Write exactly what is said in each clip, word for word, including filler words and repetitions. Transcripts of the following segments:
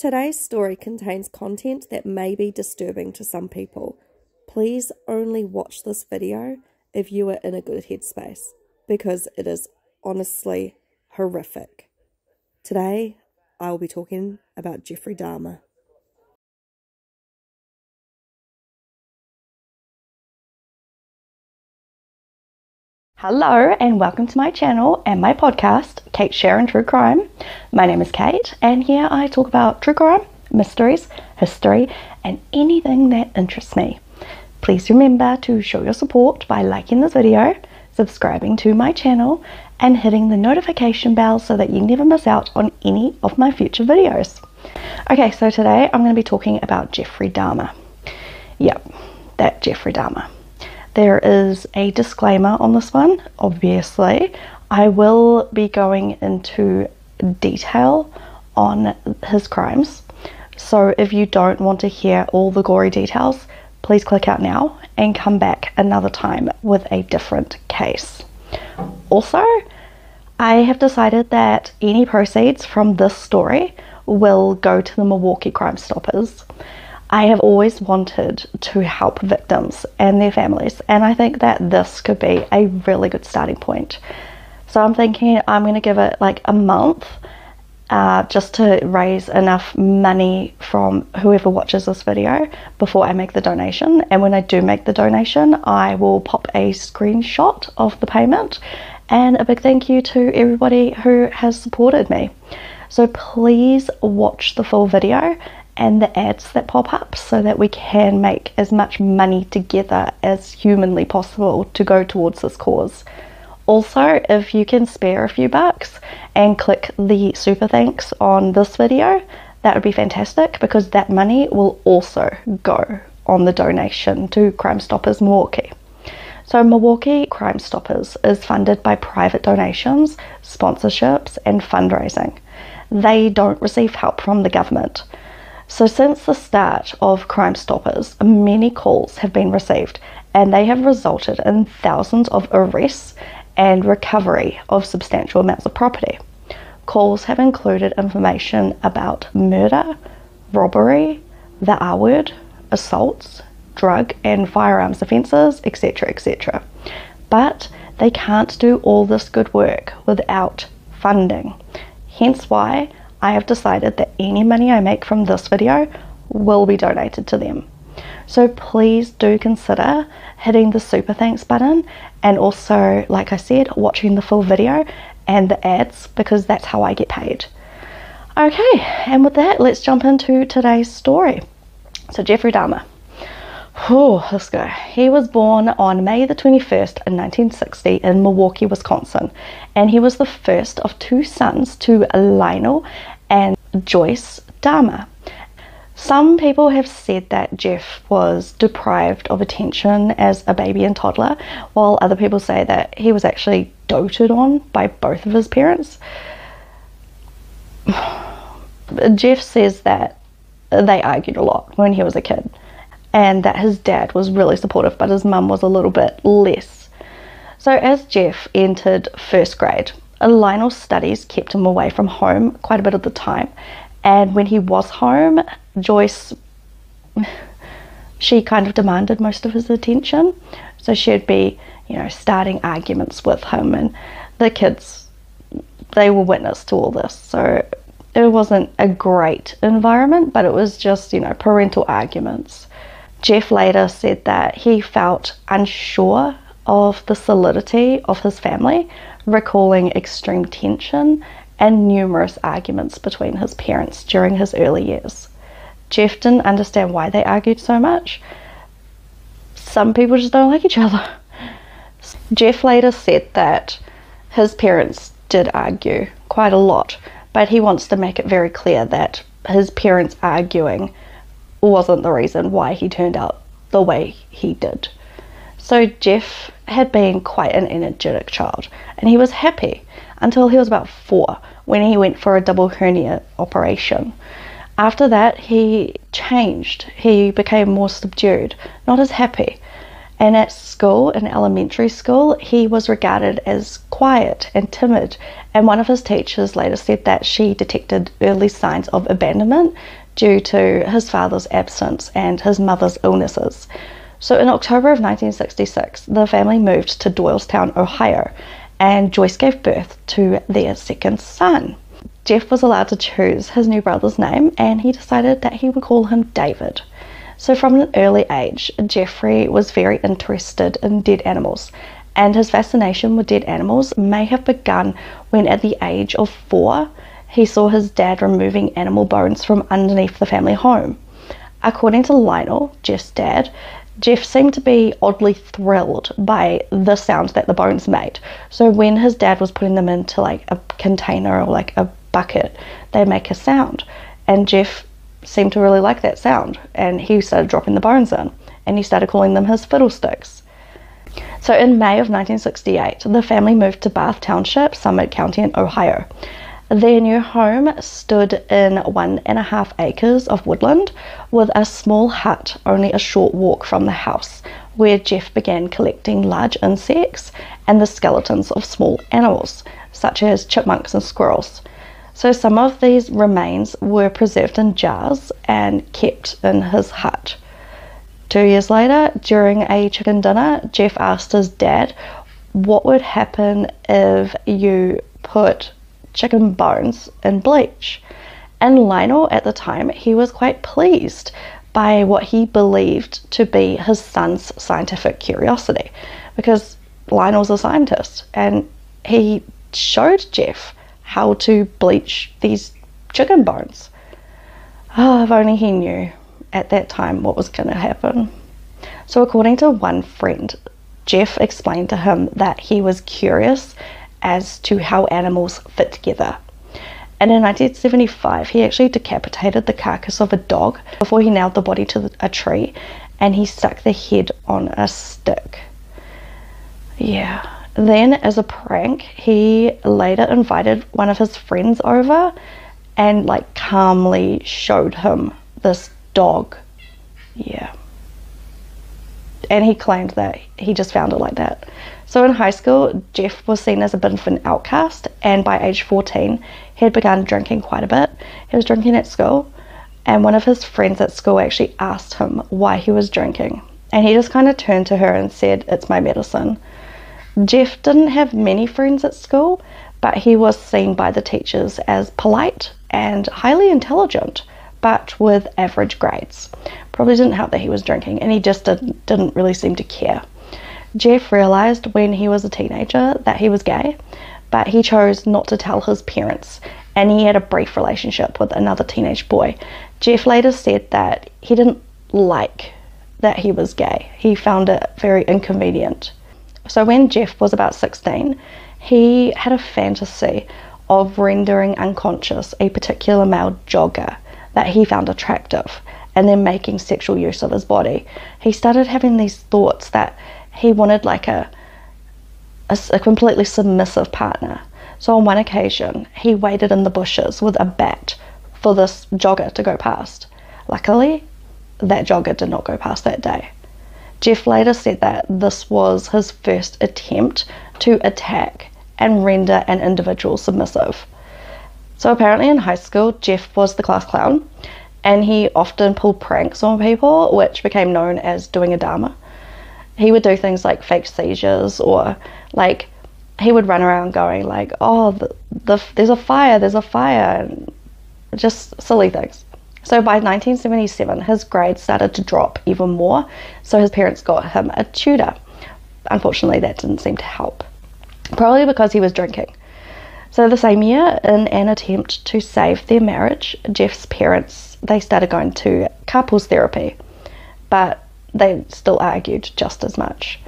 Today's story contains content that may be disturbing to some people. Please only watch this video if you are in a good headspace, because it is honestly horrific. Today, I will be talking about Jeffrey Dahmer. Hello and welcome to my channel and my podcast, Kate Sharon True Crime. My name is Kate and here I talk about true crime, mysteries, history and anything that interests me. Please remember to show your support by liking this video, subscribing to my channel and hitting the notification bell so that you never miss out on any of my future videos. Okay, so today I'm going to be talking about Jeffrey Dahmer. Yep, that Jeffrey Dahmer. There is a disclaimer on this one, obviously. I will be going into detail on his crimes. So if you don't want to hear all the gory details, please click out now and come back another time with a different case. Also, I have decided that any proceeds from this story will go to the Milwaukee Crime Stoppers. I have always wanted to help victims and their families, and I think that this could be a really good starting point. So I'm thinking I'm going to give it like a month uh, just to raise enough money from whoever watches this video before I make the donation. And when I do make the donation, I will pop a screenshot of the payment, and a big thank you to everybody who has supported me. So please watch the full video and the ads that pop up so that we can make as much money together as humanly possible to go towards this cause. Also, if you can spare a few bucks and click the super thanks on this video, that would be fantastic, because that money will also go on the donation to Crime Stoppers Milwaukee. So Milwaukee Crime Stoppers is funded by private donations, sponsorships and fundraising. They don't receive help from the government. So since the start of Crime Stoppers, many calls have been received and they have resulted in thousands of arrests and recovery of substantial amounts of property. Calls have included information about murder, robbery, the R word, assaults, drug and firearms offences, et cetera, et cetera. But they can't do all this good work without funding, hence why I have decided that any money I make from this video will be donated to them. So please do consider hitting the super thanks button, and also, like I said, watching the full video and the ads, because that's how I get paid. Okay, and with that, let's jump into today's story. So Jeffrey Dahmer. Whew, this guy. He was born on May the twenty-first in nineteen sixty in Milwaukee, Wisconsin, and he was the first of two sons to Lionel and Joyce Dahmer. Some people have said that Jeff was deprived of attention as a baby and toddler, while other people say that he was actually doted on by both of his parents. Jeff says that they argued a lot when he was a kid, and that his dad was really supportive, but his mum was a little bit less. So as Jeff entered first grade, Lionel's studies kept him away from home quite a bit of the time. And when he was home, Joyce, she kind of demanded most of his attention. So she'd be, you know, starting arguments with him, and the kids, they were witness to all this. So it wasn't a great environment, but it was just, you know, parental arguments. Jeff later said that he felt unsure of the solidity of his family, recalling extreme tension and numerous arguments between his parents during his early years. Jeff didn't understand why they argued so much. Some people just don't like each other. Jeff later said that his parents did argue quite a lot, but he wants to make it very clear that his parents arguing wasn't the reason why he turned out the way he did. So Jeff had been quite an energetic child, and he was happy until he was about four, when he went for a double hernia operation. After that, he changed. He became more subdued, not as happy, And at school, in elementary school, he was regarded as quiet and timid. And one of his teachers later said that she detected early signs of abandonment due to his father's absence and his mother's illnesses. So in October of nineteen sixty-six, the family moved to Doylestown, Ohio, and Joyce gave birth to their second son. Jeff was allowed to choose his new brother's name, and he decided that he would call him David. So from an early age, Jeffrey was very interested in dead animals, and his fascination with dead animals may have begun when at the age of four, he saw his dad removing animal bones from underneath the family home. According to Lionel, Jeff's dad, Jeff seemed to be oddly thrilled by the sound that the bones made. So when his dad was putting them into like a container or like a bucket, they make a sound, and Jeff seemed to really like that sound, and he started dropping the bones in, and he started calling them his fiddlesticks. So in May of nineteen sixty-eight, the family moved to Bath Township, Summit County in Ohio. Their new home stood in one and a half acres of woodland with a small hut only a short walk from the house, where Jeff began collecting large insects and the skeletons of small animals, such as chipmunks and squirrels. So some of these remains were preserved in jars and kept in his hut. Two years later, during a chicken dinner, Jeff asked his dad, "What would happen if you put chicken bones in bleach?" And Lionel, at the time, he was quite pleased by what he believed to be his son's scientific curiosity, because Lionel's a scientist, and he showed Jeff how to bleach these chicken bones. Oh, if only he knew at that time what was going to happen. So according to one friend, Jeff explained to him that he was curious as to how animals fit together. And in nineteen seventy-five, he actually decapitated the carcass of a dog before he nailed the body to a tree, and he stuck the head on a stick. Yeah. Then, as a prank, he later invited one of his friends over and like calmly showed him this dog. Yeah. And he claimed that he just found it like that. So in high school, Jeff was seen as a bit of an outcast, and by age fourteen, he had begun drinking quite a bit. He was drinking at school, and one of his friends at school actually asked him why he was drinking. And he just kind of turned to her and said, "It's my medicine." Jeff didn't have many friends at school, but he was seen by the teachers as polite and highly intelligent, but with average grades. Probably didn't help that he was drinking, and he just didn't, didn't really seem to care. Jeff realized when he was a teenager that he was gay, but he chose not to tell his parents, and he had a brief relationship with another teenage boy. Jeff later said that he didn't like that he was gay. He found it very inconvenient. So when Jeff was about sixteen, he had a fantasy of rendering unconscious a particular male jogger that he found attractive and then making sexual use of his body. He started having these thoughts that he wanted like a, a, a completely submissive partner. So on one occasion, he waited in the bushes with a bat for this jogger to go past. Luckily, that jogger did not go past that day. Jeff later said that this was his first attempt to attack and render an individual submissive. So apparently in high school, Jeff was the class clown, and he often pulled pranks on people, which became known as doing a Dahmer. He would do things like fake seizures, or like he would run around going like, "Oh, the, the, there's a fire, there's a fire," and just silly things. So by nineteen seventy-seven, his grades started to drop even more, so his parents got him a tutor. Unfortunately, that didn't seem to help, probably because he was drinking. So the same year, in an attempt to save their marriage, Jeff's parents, they started going to couples therapy, but they still argued just as much.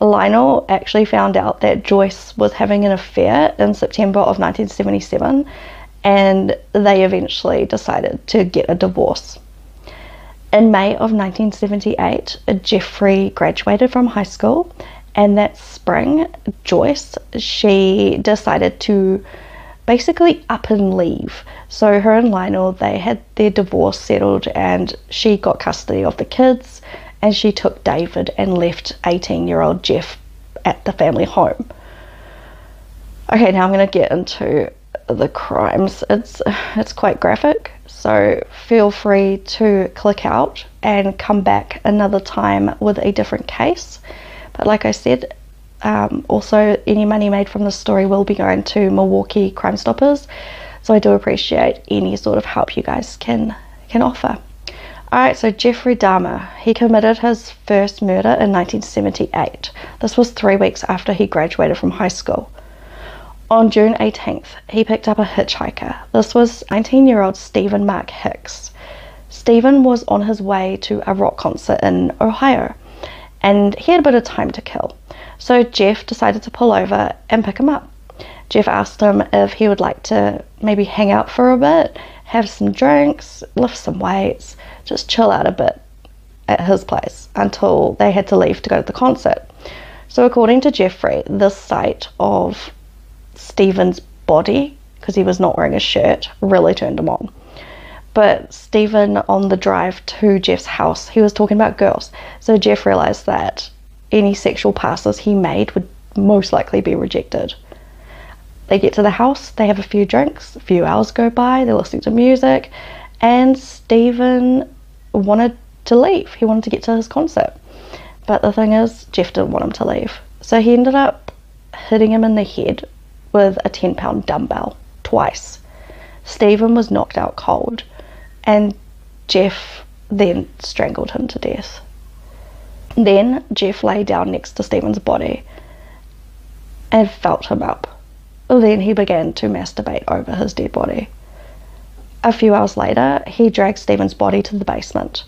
Lionel actually found out that Joyce was having an affair in September of nineteen seventy-seven, and they eventually decided to get a divorce. In May of nineteen seventy-eight, Jeffrey graduated from high school, and that spring, Joyce, she decided to basically up and leave. So her and Lionel, they had their divorce settled, and she got custody of the kids and she took David and left eighteen-year-old Jeff at the family home. Okay, now I'm going to get into the crimes. It's, it's quite graphic, so feel free to click out and come back another time with a different case. But like I said, um, also any money made from this story will be going to Milwaukee Crime Stoppers, so I do appreciate any sort of help you guys can can offer. Alright, so Jeffrey Dahmer, he committed his first murder in nineteen seventy-eight. This was three weeks after he graduated from high school. On June eighteenth, he picked up a hitchhiker. This was nineteen-year-old Stephen Mark Hicks. Stephen was on his way to a rock concert in Ohio, and he had a bit of time to kill. So Jeff decided to pull over and pick him up. Jeff asked him if he would like to maybe hang out for a bit, have some drinks, lift some weights, just chill out a bit at his place until they had to leave to go to the concert. So according to Jeffrey, this sight of Stephen's body, because he was not wearing a shirt, really turned him on. But Stephen, on the drive to Jeff's house, he was talking about girls, so Jeff realized that any sexual passes he made would most likely be rejected. They get to the house, they have a few drinks, a few hours go by, they're listening to music, and Stephen wanted to leave. He wanted to get to his concert. But the thing is, Jeff didn't want him to leave. So he ended up hitting him in the head with a ten pound dumbbell twice. Stephen was knocked out cold, and Jeff then strangled him to death. Then Jeff lay down next to Stephen's body and felt him up. Then he began to masturbate over his dead body. A few hours later, he dragged Stephen's body to the basement.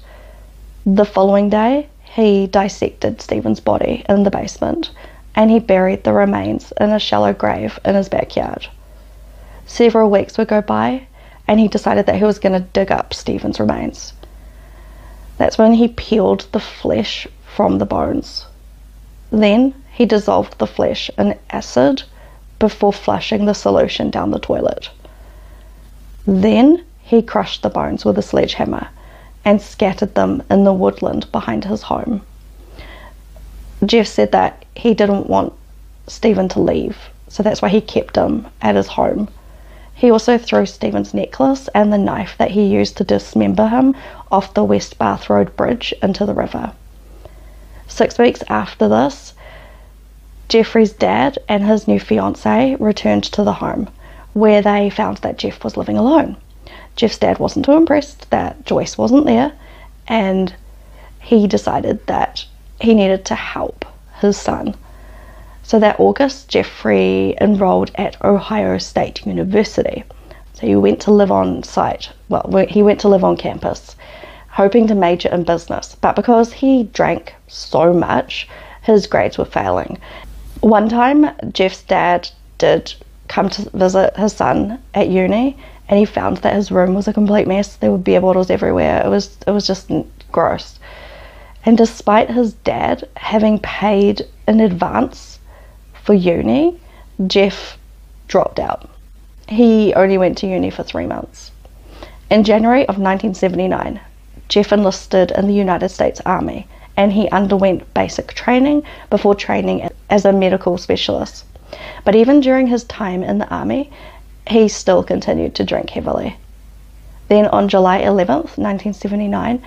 The following day, he dissected Stephen's body in the basement, and he buried the remains in a shallow grave in his backyard. Several weeks would go by, and he decided that he was going to dig up Stephen's remains. That's when he peeled the flesh from the bones. Then he dissolved the flesh in acid before flushing the solution down the toilet. Then he crushed the bones with a sledgehammer and scattered them in the woodland behind his home. Jeff said that he didn't want Stephen to leave, so that's why he kept him at his home. He also threw Stephen's necklace and the knife that he used to dismember him off the West Bath Road Bridge into the river. Six weeks after this, Jeffrey's dad and his new fiancée returned to the home, where they found that Jeff was living alone. Jeff's dad wasn't too impressed that Joyce wasn't there, and he decided that he needed to help his son. So that August, Jeffrey enrolled at Ohio State University. So he went to live on site, well, he went to live on campus, hoping to major in business. But because he drank so much, his grades were failing. One time, Jeff's dad did come to visit his son at uni, and he found that his room was a complete mess. There were beer bottles everywhere. It was it was just gross. And despite his dad having paid in advance for uni, Jeff dropped out. He only went to uni for three months. In January of nineteen seventy-nine, Jeff enlisted in the United States Army, and he underwent basic training before training as a medical specialist. But even during his time in the army, he still continued to drink heavily. Then on July eleventh, nineteen seventy-nine,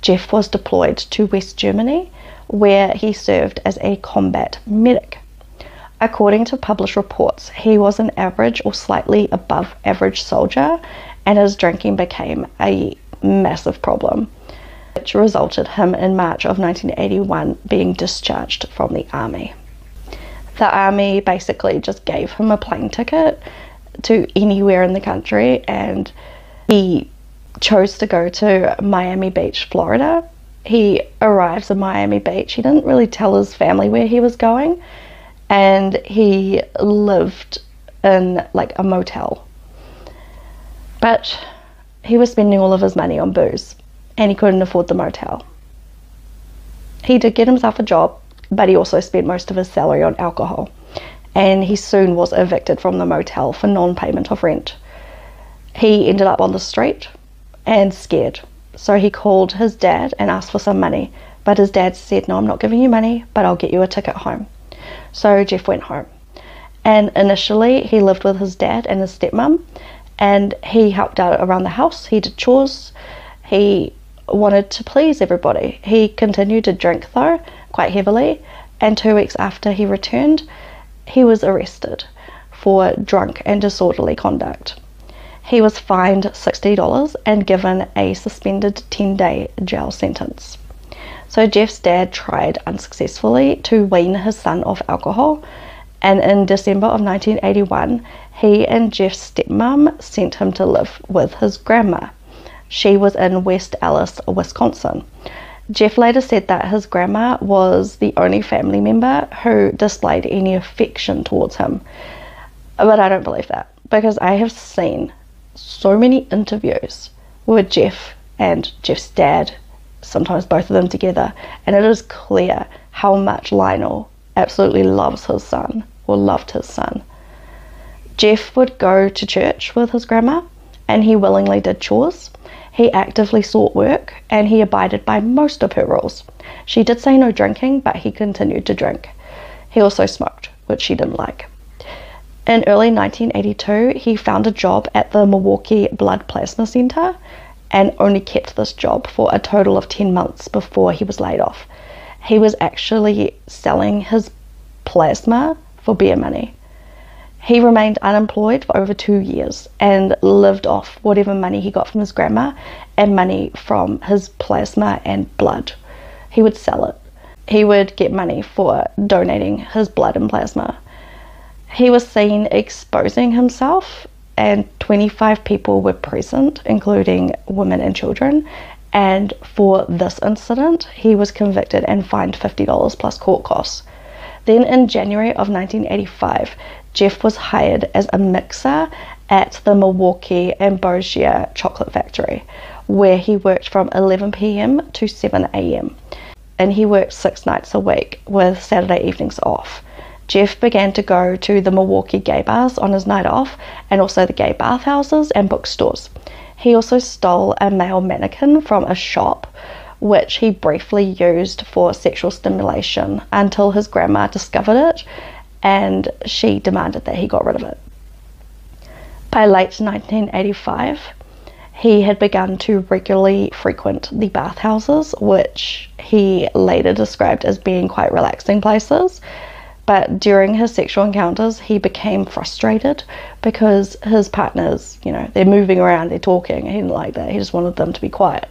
Jeff was deployed to West Germany, where he served as a combat medic. According to published reports, he was an average or slightly above average soldier, and his drinking became a massive problem, which resulted him in March of nineteen eighty-one being discharged from the army. The army basically just gave him a plane ticket to anywhere in the country, and he chose to go to Miami Beach, Florida. He arrives in Miami Beach. He didn't really tell his family where he was going, and he lived in like a motel. But he was spending all of his money on booze, and he couldn't afford the motel. He did get himself a job, but he also spent most of his salary on alcohol, and he soon was evicted from the motel for non-payment of rent. He ended up on the street and scared, so he called his dad and asked for some money, But his dad said, no, I'm not giving you money, but I'll get you a ticket home. So Jeff went home. And initially he lived with his dad and his stepmom, and he helped out around the house. He did chores. He wanted to please everybody. He continued to drink though, quite heavily. And two weeks after he returned, he was arrested for drunk and disorderly conduct. He was fined sixty dollars and given a suspended ten-day jail sentence. So Jeff's dad tried unsuccessfully to wean his son off alcohol, and in December of nineteen eighty-one, he and Jeff's stepmom sent him to live with his grandma. She was in West Allis, Wisconsin. Jeff later said that his grandma was the only family member who displayed any affection towards him. But I don't believe that, because I have seen so many interviews with Jeff and Jeff's dad, sometimes both of them together, and it is clear how much Lionel absolutely loves his son, or loved his son. Jeff would go to church with his grandma, and he willingly did chores. He actively sought work, and he abided by most of her rules. She did say no drinking, but he continued to drink. He also smoked, which she didn't like. In early nineteen eighty-two, he found a job at the Milwaukee Blood Plasma Center, and only kept this job for a total of ten months before he was laid off. He was actually selling his plasma for beer money. He remained unemployed for over two years and lived off whatever money he got from his grandma and money from his plasma and blood. He would sell it. He would get money for donating his blood and plasma. He was seen exposing himself, and twenty-five people were present, including women and children. And for this incident, he was convicted and fined fifty dollars plus court costs. Then in January of nineteen eighty-five, Jeff was hired as a mixer at the Milwaukee Ambrosia Chocolate Factory, where he worked from eleven p m to seven a m And he worked six nights a week with Saturday evenings off. Jeff began to go to the Milwaukee gay bars on his night off, and also the gay bathhouses and bookstores. He also stole a male mannequin from a shop, which he briefly used for sexual stimulation until his grandma discovered it, and she demanded that he got rid of it. By late nineteen eighty-five, he had begun to regularly frequent the bathhouses, which he later described as being quite relaxing places. But during his sexual encounters, he became frustrated because his partners, you know, they're moving around, they're talking. He didn't like that. He just wanted them to be quiet.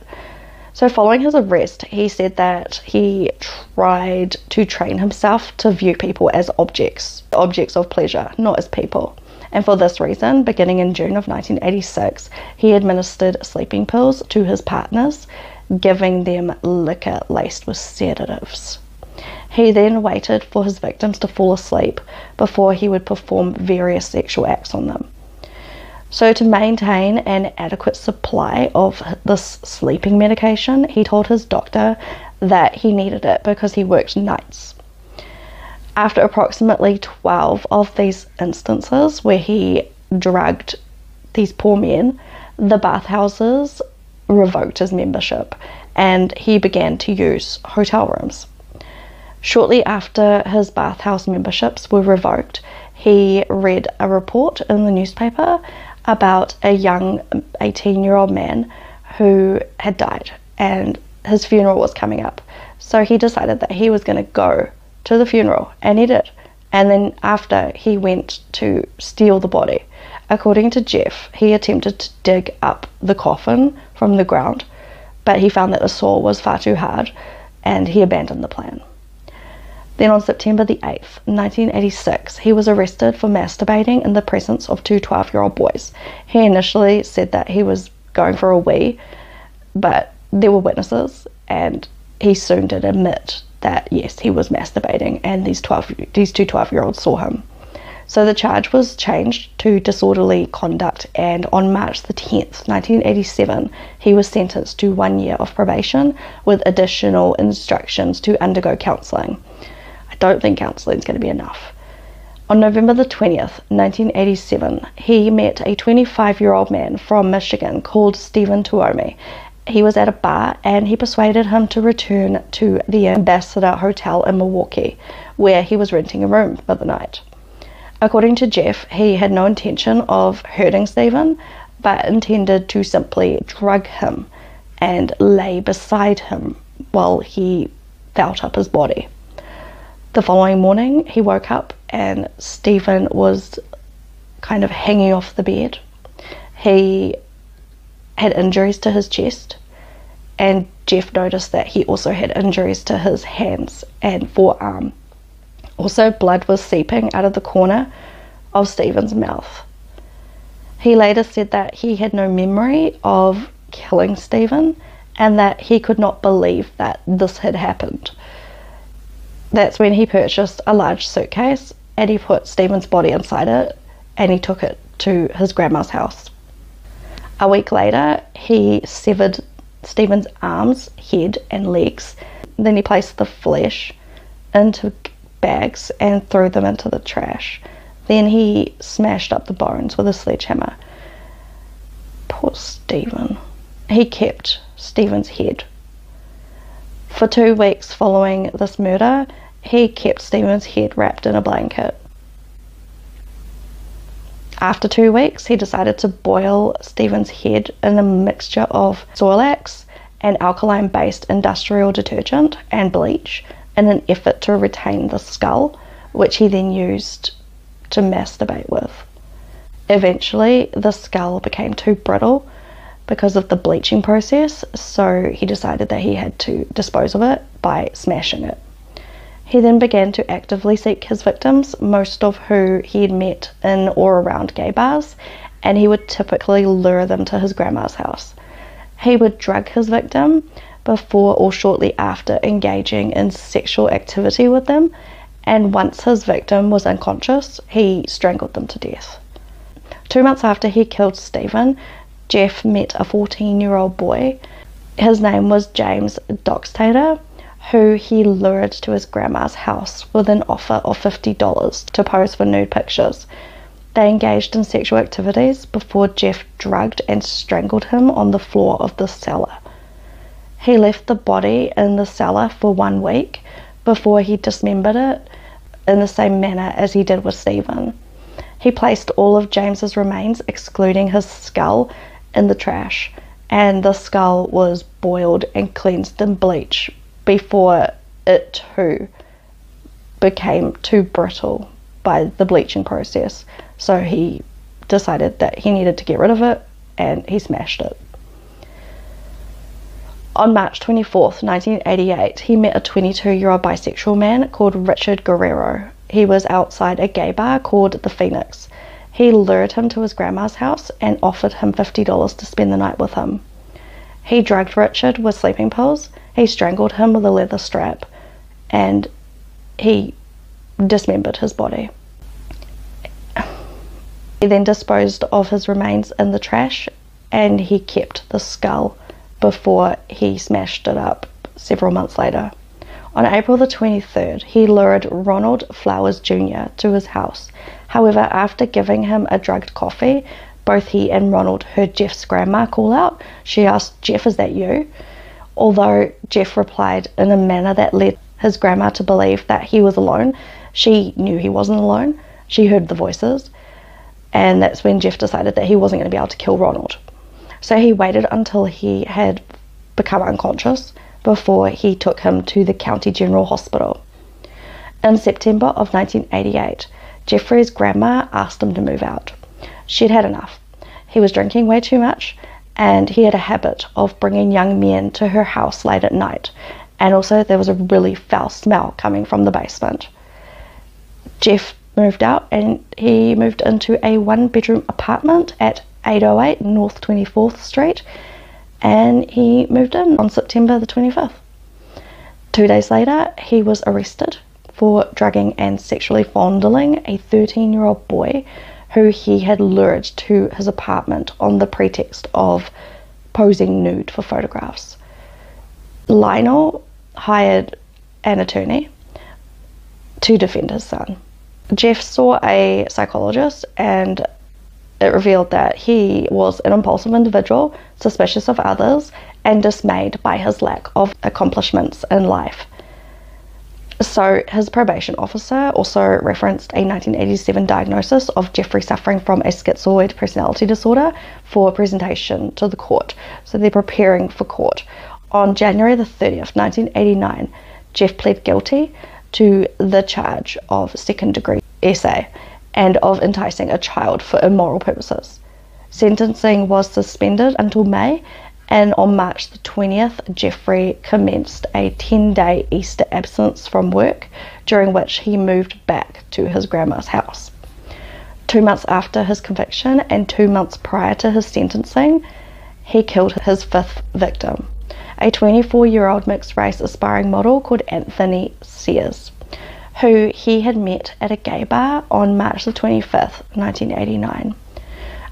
So following his arrest, he said that he tried to train himself to view people as objects, objects of pleasure, not as people. And for this reason, beginning in June of nineteen eighty-six, he administered sleeping pills to his partners, giving them liquor laced with sedatives. He then waited for his victims to fall asleep before he would perform various sexual acts on them. So to maintain an adequate supply of this sleeping medication, he told his doctor that he needed it because he worked nights. After approximately twelve of these instances where he drugged these poor men, the bathhouses revoked his membership and he began to use hotel rooms. Shortly after his bathhouse memberships were revoked, he read a report in the newspaper about a young eighteen-year-old man who had died, and his funeral was coming up. So he decided that he was going to go to the funeral, and he did. And then after, he went to steal the body. According to Jeff, he attempted to dig up the coffin from the ground, but he found that the soil was far too hard, and he abandoned the plan. Then on September the eighth, nineteen eighty-six, he was arrested for masturbating in the presence of two twelve-year-old boys. He initially said that he was going for a wee, but there were witnesses, and he soon did admit that, yes, he was masturbating, and these twelve, these two twelve-year-olds saw him. So the charge was changed to disorderly conduct, and on March the tenth, nineteen eighty-seven, he was sentenced to one year of probation with additional instructions to undergo counseling. Don't think counselling is going to be enough. On November the twentieth, nineteen eighty-seven, he met a twenty-five-year-old man from Michigan called Stephen Tuomi, he was at a bar and he persuaded him to return to the Ambassador Hotel in Milwaukee, where he was renting a room for the night. According to Jeff, he had no intention of hurting Stephen, but intended to simply drug him and lay beside him while he felt up his body. The following morning, he woke up and Stephen was kind of hanging off the bed. He had injuries to his chest, and Jeff noticed that he also had injuries to his hands and forearm. Also, blood was seeping out of the corner of Stephen's mouth. He later said that he had no memory of killing Stephen and that he could not believe that this had happened. That's when he purchased a large suitcase and he put Stephen's body inside it and he took it to his grandma's house. A week later, he severed Stephen's arms, head and legs. Then he placed the flesh into bags and threw them into the trash. Then he smashed up the bones with a sledgehammer. Poor Stephen. He kept Stephen's head. For two weeks following this murder, he kept Stephen's head wrapped in a blanket. After two weeks, he decided to boil Stephen's head in a mixture of Soilax and alkaline-based industrial detergent and bleach in an effort to retain the skull, which he then used to masturbate with. Eventually, the skull became too brittle because of the bleaching process, so he decided that he had to dispose of it by smashing it. He then began to actively seek his victims, most of who he had met in or around gay bars, and he would typically lure them to his grandma's house. He would drug his victim before or shortly after engaging in sexual activity with them, and once his victim was unconscious, he strangled them to death. Two months after he killed Stephen, Jeff met a fourteen-year-old boy. His name was James Doxtator, who he lured to his grandma's house with an offer of fifty dollars to pose for nude pictures. They engaged in sexual activities before Jeff drugged and strangled him on the floor of the cellar. He left the body in the cellar for one week before he dismembered it in the same manner as he did with Stephen. He placed all of James's remains, excluding his skull, in the trash, and the skull was boiled and cleansed in bleach before it too became too brittle by the bleaching process. So he decided that he needed to get rid of it and he smashed it. On March twenty-fourth, nineteen eighty-eight, he met a twenty-two-year-old bisexual man called Richard Guerrero. He was outside a gay bar called the Phoenix. He lured him to his grandma's house and offered him fifty dollars to spend the night with him. He drugged Richard with sleeping pills, he strangled him with a leather strap, and he dismembered his body. He then disposed of his remains in the trash, and he kept the skull before he smashed it up several months later. On April the twenty-third, he lured Ronald Flowers Junior to his house. However, after giving him a drugged coffee, both he and Ronald heard Jeff's grandma call out. She asked, "Jeff, is that you?" Although Jeff replied in a manner that led his grandma to believe that he was alone, she knew he wasn't alone. She heard the voices, and that's when Jeff decided that he wasn't going to be able to kill Ronald. So he waited until he had become unconscious before he took him to the County General Hospital. In September of nineteen eighty-eight, Jeffrey's grandma asked him to move out. She'd had enough. He was drinking way too much, and he had a habit of bringing young men to her house late at night, and also there was a really foul smell coming from the basement. Jeff moved out, and he moved into a one-bedroom apartment at eight oh eight North twenty-fourth Street, and he moved in on September the twenty-fifth. Two days later, he was arrested for drugging and sexually fondling a thirteen-year-old boy who he had lured to his apartment on the pretext of posing nude for photographs. Lionel hired an attorney to defend his son. Jeff saw a psychologist and it revealed that he was an impulsive individual, suspicious of others, and dismayed by his lack of accomplishments in life. So his probation officer also referenced a nineteen eighty-seven diagnosis of Jeffrey suffering from a schizoid personality disorder for presentation to the court. So they're preparing for court. On January the thirtieth, nineteen eighty-nine, Jeff pled guilty to the charge of second degree essay and of enticing a child for immoral purposes. Sentencing was suspended until May, and on March the twentieth, Jeffrey commenced a ten-day Easter absence from work, during which he moved back to his grandma's house. Two months after his conviction and two months prior to his sentencing, he killed his fifth victim, a twenty-four-year-old mixed-race aspiring model called Anthony Sears, who he had met at a gay bar on March the twenty-fifth, nineteen eighty-nine.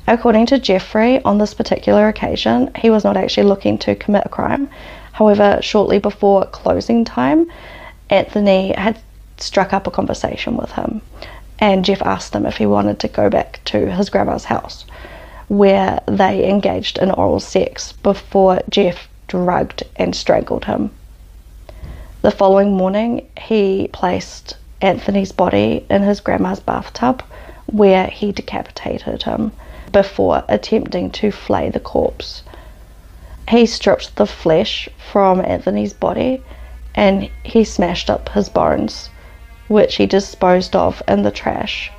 According to Jeffrey, on this particular occasion, he was not actually looking to commit a crime. However, shortly before closing time, Anthony had struck up a conversation with him, and Jeff asked him if he wanted to go back to his grandma's house, where they engaged in oral sex before Jeff drugged and strangled him. The following morning, he placed Anthony's body in his grandma's bathtub, where he decapitated him before attempting to flay the corpse. He stripped the flesh from Anthony's body and he smashed up his bones, which he disposed of in the trash.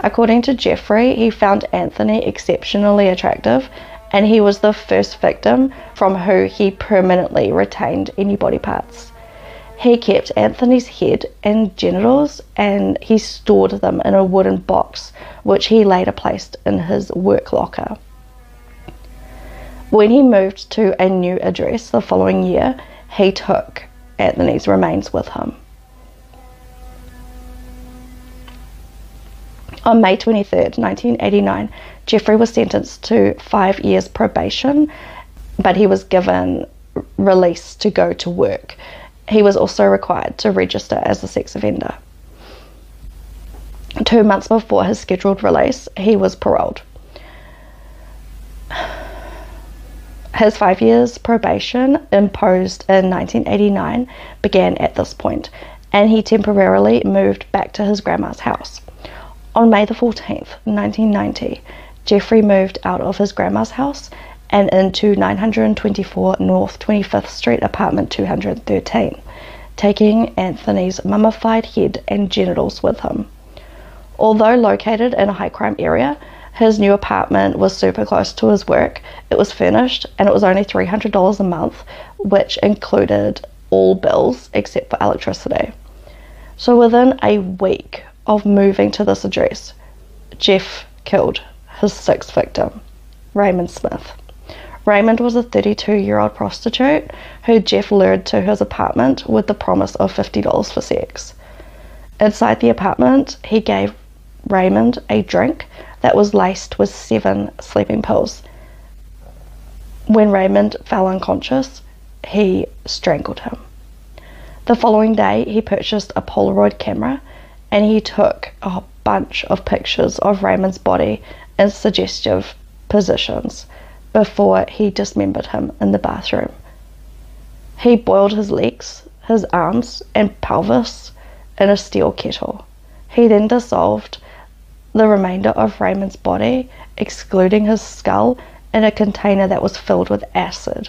According to Jeffrey, he found Anthony exceptionally attractive, and he was the first victim from who he permanently retained any body parts. He kept Anthony's head and genitals, and he stored them in a wooden box, which he later placed in his work locker. When he moved to a new address the following year, he took Anthony's remains with him. On May twenty-third, nineteen eighty-nine, Jeffrey was sentenced to five years probation, but he was given release to go to work. He was also required to register as a sex offender. Two months before his scheduled release, he was paroled. His five years probation imposed in nineteen eighty-nine began at this point, and he temporarily moved back to his grandma's house. On May the fourteenth, nineteen ninety, Jeffrey moved out of his grandma's house and into nine twenty-four North twenty-fifth Street, apartment two hundred thirteen, taking Anthony's mummified head and genitals with him. Although located in a high-crime area, his new apartment was super close to his work, it was furnished, and it was only three hundred dollars a month, which included all bills except for electricity. So within a week of moving to this address, Jeff killed his sixth victim, Raymond Smith. Raymond was a thirty-two-year-old prostitute who Jeff lured to his apartment with the promise of fifty dollars for sex. Inside the apartment, he gave Raymond a drink that was laced with seven sleeping pills. When Raymond fell unconscious, he strangled him. The following day, he purchased a Polaroid camera and he took a bunch of pictures of Raymond's body in suggestive positions before he dismembered him in the bathroom. He boiled his legs, his arms and pelvis in a steel kettle. He then dissolved the remainder of Raymond's body, excluding his skull, in a container that was filled with acid,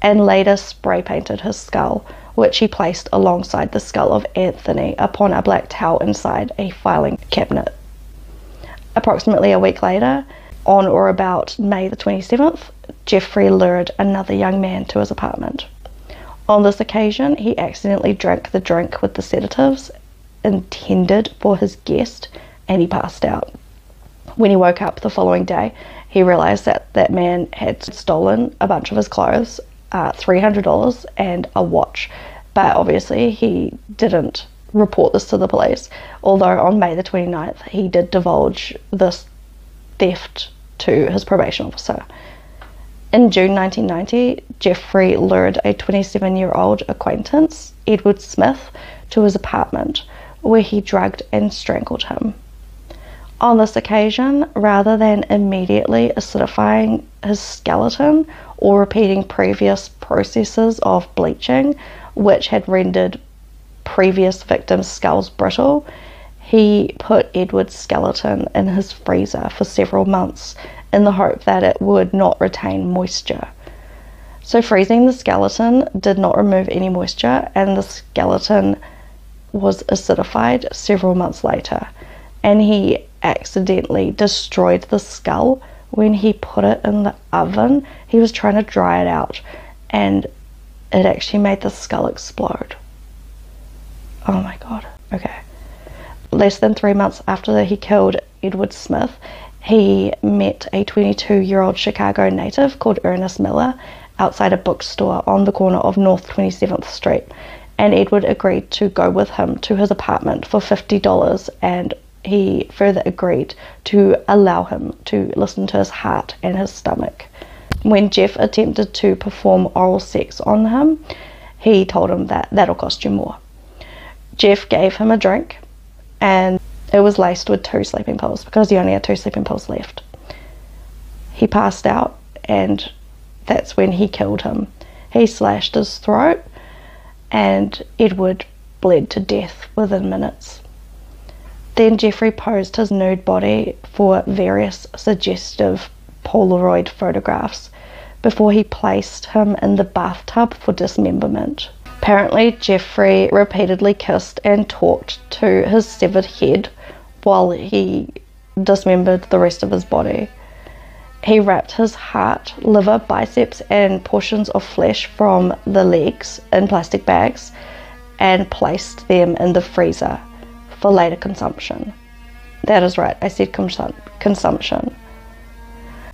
and later spray painted his skull, which he placed alongside the skull of Anthony upon a black towel inside a filing cabinet. Approximately a week later, on or about May the twenty-seventh, Jeffrey lured another young man to his apartment. On this occasion, he accidentally drank the drink with the sedatives intended for his guest, and he passed out. When he woke up the following day, he realized that that man had stolen a bunch of his clothes, uh, three hundred dollars and a watch, but obviously he didn't report this to the police, although on May the twenty-ninth, he did divulge this theft to his probation officer. In June nineteen ninety, Jeffrey lured a twenty-seven-year-old acquaintance, Edward Smith, to his apartment, where he drugged and strangled him. on this occasion rather than immediately acidifying his skeleton or repeating previous processes of bleaching, which had rendered previous victims' skulls brittle. He put Edward's skeleton in his freezer for several months in the hope that it would not retain moisture. So freezing the skeleton did not remove any moisture, and the skeleton was acidified several months later, and he accidentally destroyed the skull when he put it in the oven. He was trying to dry it out, and it actually made the skull explode. Oh my god. Okay. Less than three months after he killed Edward Smith, he met a twenty-two-year-old Chicago native called Ernest Miller outside a bookstore on the corner of North twenty-seventh Street, and Edward agreed to go with him to his apartment for fifty dollars, and he further agreed to allow him to listen to his heart and his stomach. When Jeff attempted to perform oral sex on him, he told him that that'll cost you more. Jeff gave him a drink, and it was laced with two sleeping pills because he only had two sleeping pills left. He passed out, and that's when he killed him. He slashed his throat, and Edward bled to death within minutes. Then Jeffrey posed his nude body for various suggestive Polaroid photographs before he placed him in the bathtub for dismemberment. Apparently, Jeffrey repeatedly kissed and talked to his severed head while he dismembered the rest of his body. He wrapped his heart, liver, biceps, and portions of flesh from the legs in plastic bags and placed them in the freezer for later consumption. That is right, I said consum consumption.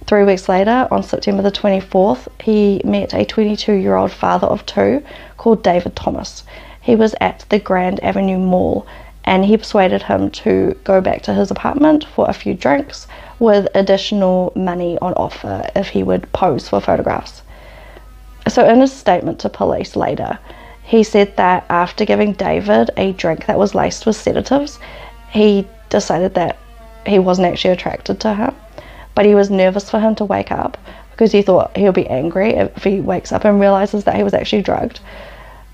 Three weeks later, on September the twenty-fourth, he met a twenty-two-year-old father of two called David Thomas. He was at the Grand Avenue Mall, and he persuaded him to go back to his apartment for a few drinks with additional money on offer if he would pose for photographs. So in his statement to police later, he said that after giving David a drink that was laced with sedatives, he decided that he wasn't actually attracted to him. But he was nervous for him to wake up because he thought he'll be angry if he wakes up and realizes that he was actually drugged.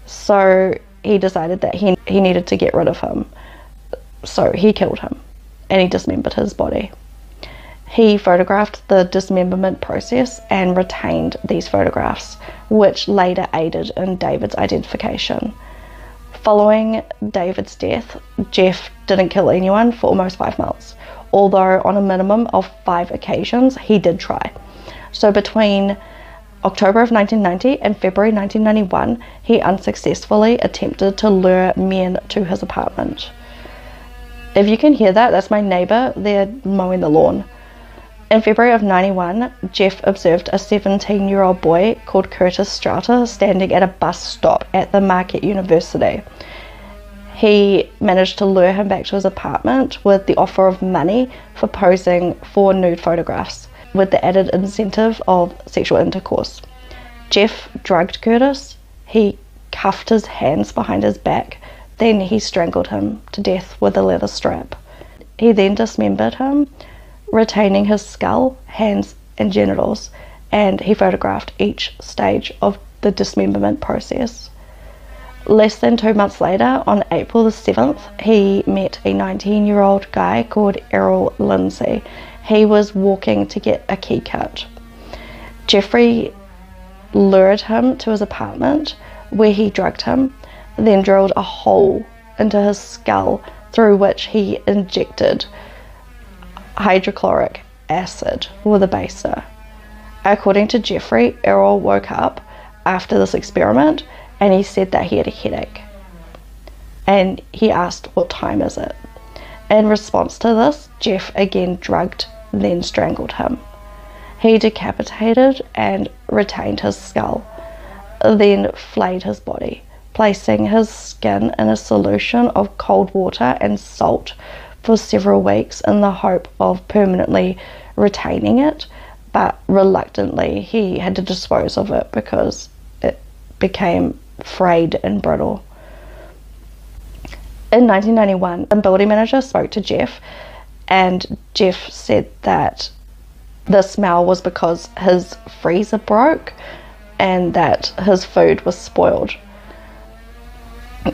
So he decided that he, he needed to get rid of him. So he killed him, and he dismembered his body. He photographed the dismemberment process and retained these photographs, which later aided in David's identification. Following David's death, Jeff didn't kill anyone for almost five months. Although on a minimum of five occasions, he did try. So between October of nineteen ninety and February nineteen ninety-one, he unsuccessfully attempted to lure men to his apartment. If you can hear that, that's my neighbor, they're mowing the lawn. In February of ninety-one, Jeff observed a seventeen-year-old boy called Curtis Strata standing at a bus stop at the Marquette University. He managed to lure him back to his apartment with the offer of money for posing for nude photographs, with the added incentive of sexual intercourse. Jeff drugged Curtis, he cuffed his hands behind his back, then he strangled him to death with a leather strap. He then dismembered him, retaining his skull, hands, and genitals, and he photographed each stage of the dismemberment process. Less than two months later, on April the seventh, he met a nineteen-year-old guy called Errol Lindsay. He was walking to get a key cut. Jeffrey lured him to his apartment, where he drugged him, then drilled a hole into his skull through which he injected hydrochloric acid with a baser. According to Jeffrey, Errol woke up after this experiment, and he said that he had a headache, and he asked, what time is it? In response to this, Jeff again drugged, then strangled him. He decapitated and retained his skull, then flayed his body, placing his skin in a solution of cold water and salt for several weeks in the hope of permanently retaining it, but reluctantly he had to dispose of it because it became frayed and brittle. In nineteen ninety-one, the building manager spoke to Jeff and Jeff said that the smell was because his freezer broke and that his food was spoiled.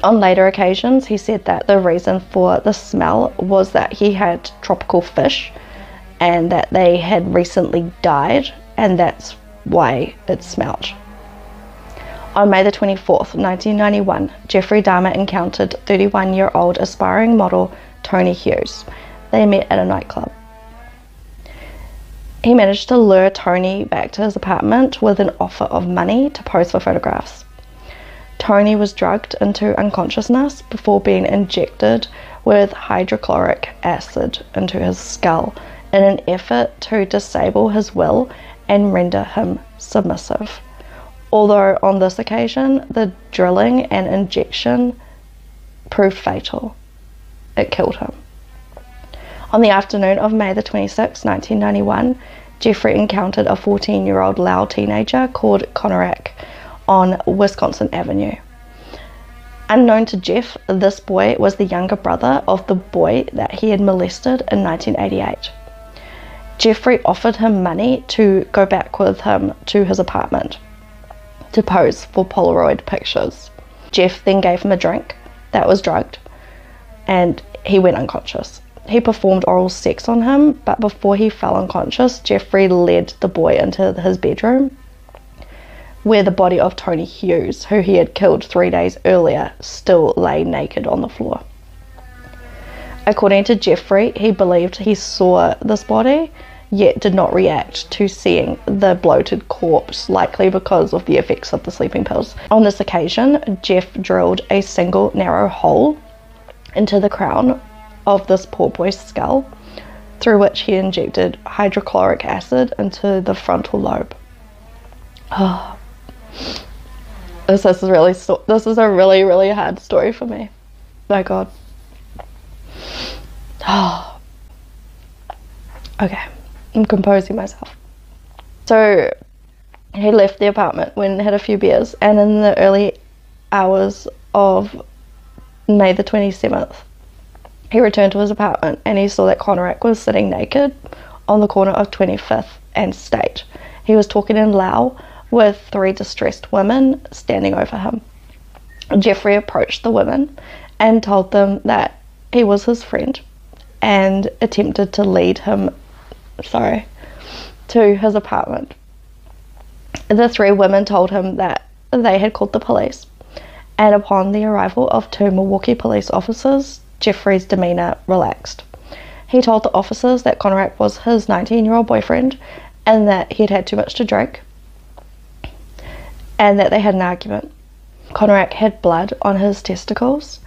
On later occasions, he said that the reason for the smell was that he had tropical fish and that they had recently died, and that's why it smelled. On May the twenty-fourth, nineteen ninety-one, Jeffrey Dahmer encountered thirty-one-year-old aspiring model Tony Hughes. They met at a nightclub. He managed to lure Tony back to his apartment with an offer of money to pose for photographs. Tony was drugged into unconsciousness before being injected with hydrochloric acid into his skull in an effort to disable his will and render him submissive. Although on this occasion, the drilling and injection proved fatal. It killed him. On the afternoon of May the twenty-sixth, nineteen ninety-one, Jeffrey encountered a fourteen-year-old Lao teenager called Konerak on Wisconsin Avenue. Unknown to Jeff, this boy was the younger brother of the boy that he had molested in nineteen eighty-eight. Jeffrey offered him money to go back with him to his apartment to pose for Polaroid pictures. Jeff then gave him a drink that was drugged and he went unconscious. He performed oral sex on him, but before he fell unconscious, Jeffrey led the boy into his bedroom where the body of Tony Hughes, who he had killed three days earlier, still lay naked on the floor. According to Jeffrey, he believed he saw this body, yet did not react to seeing the bloated corpse, likely because of the effects of the sleeping pills. On this occasion, Jeff drilled a single narrow hole into the crown of this poor boy's skull, through which he injected hydrochloric acid into the frontal lobe. Oh, this is really so- this is a really, really hard story for me. My God. Oh. Okay. I'm composing myself. So he left the apartment when he had a few beers, and in the early hours of May the twenty-seventh, he returned to his apartment and he saw that Konerak was sitting naked on the corner of twenty-fifth and State. He was talking in Lao with three distressed women standing over him. Jeffrey approached the women and told them that he was his friend and attempted to lead him Sorry, to his apartment. The three women told him that they had called the police, and upon the arrival of two Milwaukee police officers, Jeffrey's demeanor relaxed. He told the officers that Konerak was his nineteen-year-old boyfriend and that he'd had too much to drink and that they had an argument. Konerak had blood on his testicles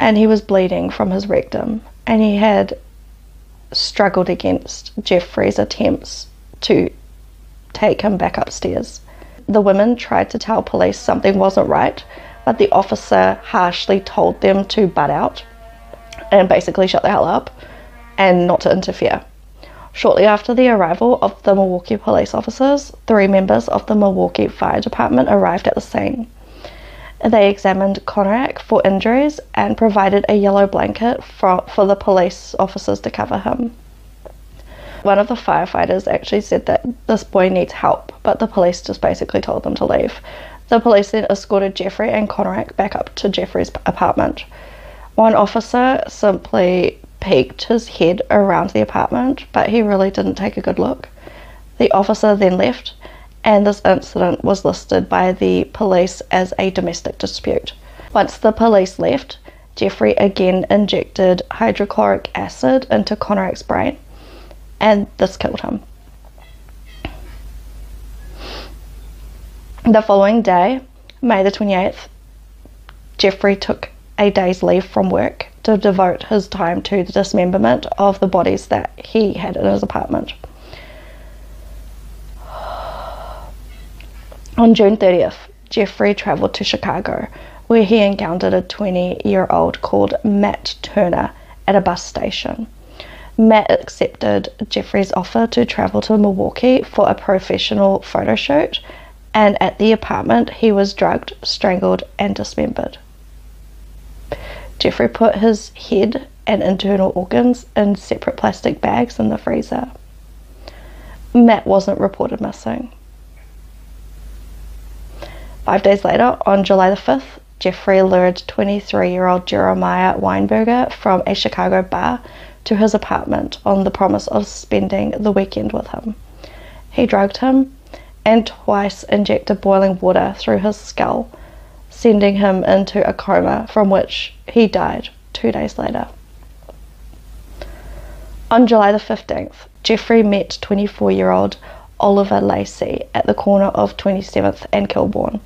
and he was bleeding from his rectum, and he had struggled against Jeffrey's attempts to take him back upstairs. The women tried to tell police something wasn't right, but the officer harshly told them to butt out and basically shut the hell up and not to interfere. Shortly after the arrival of the Milwaukee police officers, three members of the Milwaukee Fire Department arrived at the scene. They examined Konerak for injuries and provided a yellow blanket for, for the police officers to cover him. One of the firefighters actually said that this boy needs help, but the police just basically told them to leave. The police then escorted Jeffrey and Konerak back up to Jeffrey's apartment. One officer simply peeked his head around the apartment, but he really didn't take a good look. The officer then left, and this incident was listed by the police as a domestic dispute. Once the police left, Jeffrey again injected hydrochloric acid into Konerak's brain, and this killed him. The following day, May the twenty-eighth, Jeffrey took a day's leave from work to devote his time to the dismemberment of the bodies that he had in his apartment. On June thirtieth, Jeffrey traveled to Chicago, where he encountered a twenty-year-old called Matt Turner at a bus station. Matt accepted Jeffrey's offer to travel to Milwaukee for a professional photo shoot, and at the apartment he was drugged, strangled, and dismembered. Jeffrey put his head and internal organs in separate plastic bags in the freezer. Matt wasn't reported missing. Five days later, on July the fifth, Jeffrey lured twenty-three-year-old Jeremiah Weinberger from a Chicago bar to his apartment on the promise of spending the weekend with him. He drugged him and twice injected boiling water through his skull, sending him into a coma from which he died two days later. On July the fifteenth, Jeffrey met twenty-four-year-old Oliver Lacey at the corner of twenty-seventh and Kilbourne.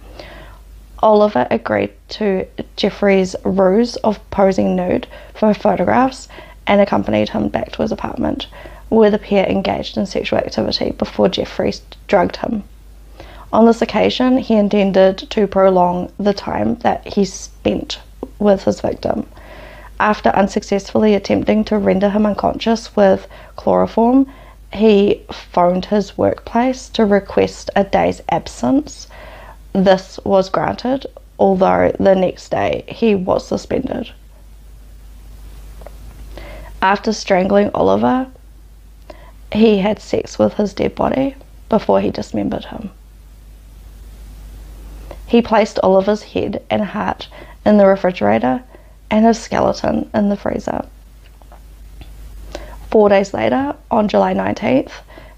Oliver agreed to Jeffrey's ruse of posing nude for photographs and accompanied him back to his apartment, where the pair engaged in sexual activity before Jeffrey drugged him. On this occasion, he intended to prolong the time that he spent with his victim. After unsuccessfully attempting to render him unconscious with chloroform, he phoned his workplace to request a day's absence. This was granted, although the next day he was suspended. After strangling Oliver, he had sex with his dead body before he dismembered him. He placed Oliver's head and heart in the refrigerator and his skeleton in the freezer. Four days later, on July nineteenth,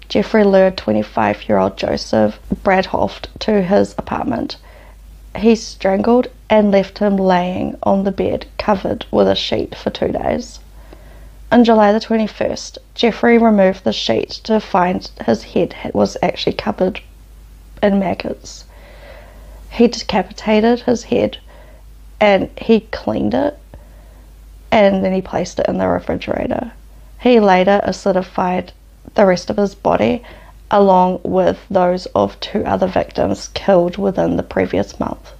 Jeffrey lured twenty-five-year-old Joseph Bradhoft to his apartment. He strangled and left him laying on the bed covered with a sheet for two days. On July the twenty-first, Jeffrey removed the sheet to find his head was actually covered in maggots. He decapitated his head and he cleaned it, and then he placed it in the refrigerator. He later acidified the rest of his body along with those of two other victims killed within the previous month.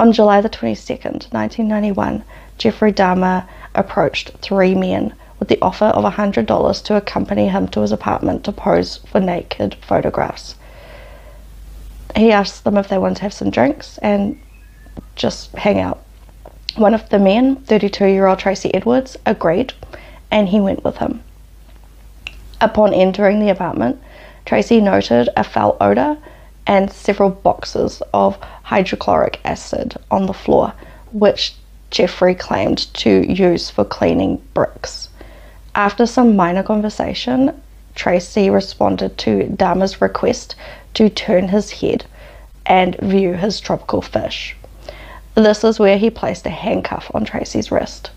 On July the twenty-second, nineteen ninety-one, Jeffrey Dahmer approached three men with the offer of one hundred dollars to accompany him to his apartment to pose for naked photographs. He asked them if they wanted to have some drinks and just hang out. One of the men, thirty-two-year-old Tracy Edwards, agreed, and he went with him. Upon entering the apartment, Tracy noted a foul odor and several boxes of hydrochloric acid on the floor, which Jeffrey claimed to use for cleaning bricks. After some minor conversation, Tracy responded to Dahmer's request to turn his head and view his tropical fish. This is where he placed a handcuff on Tracy's wrist.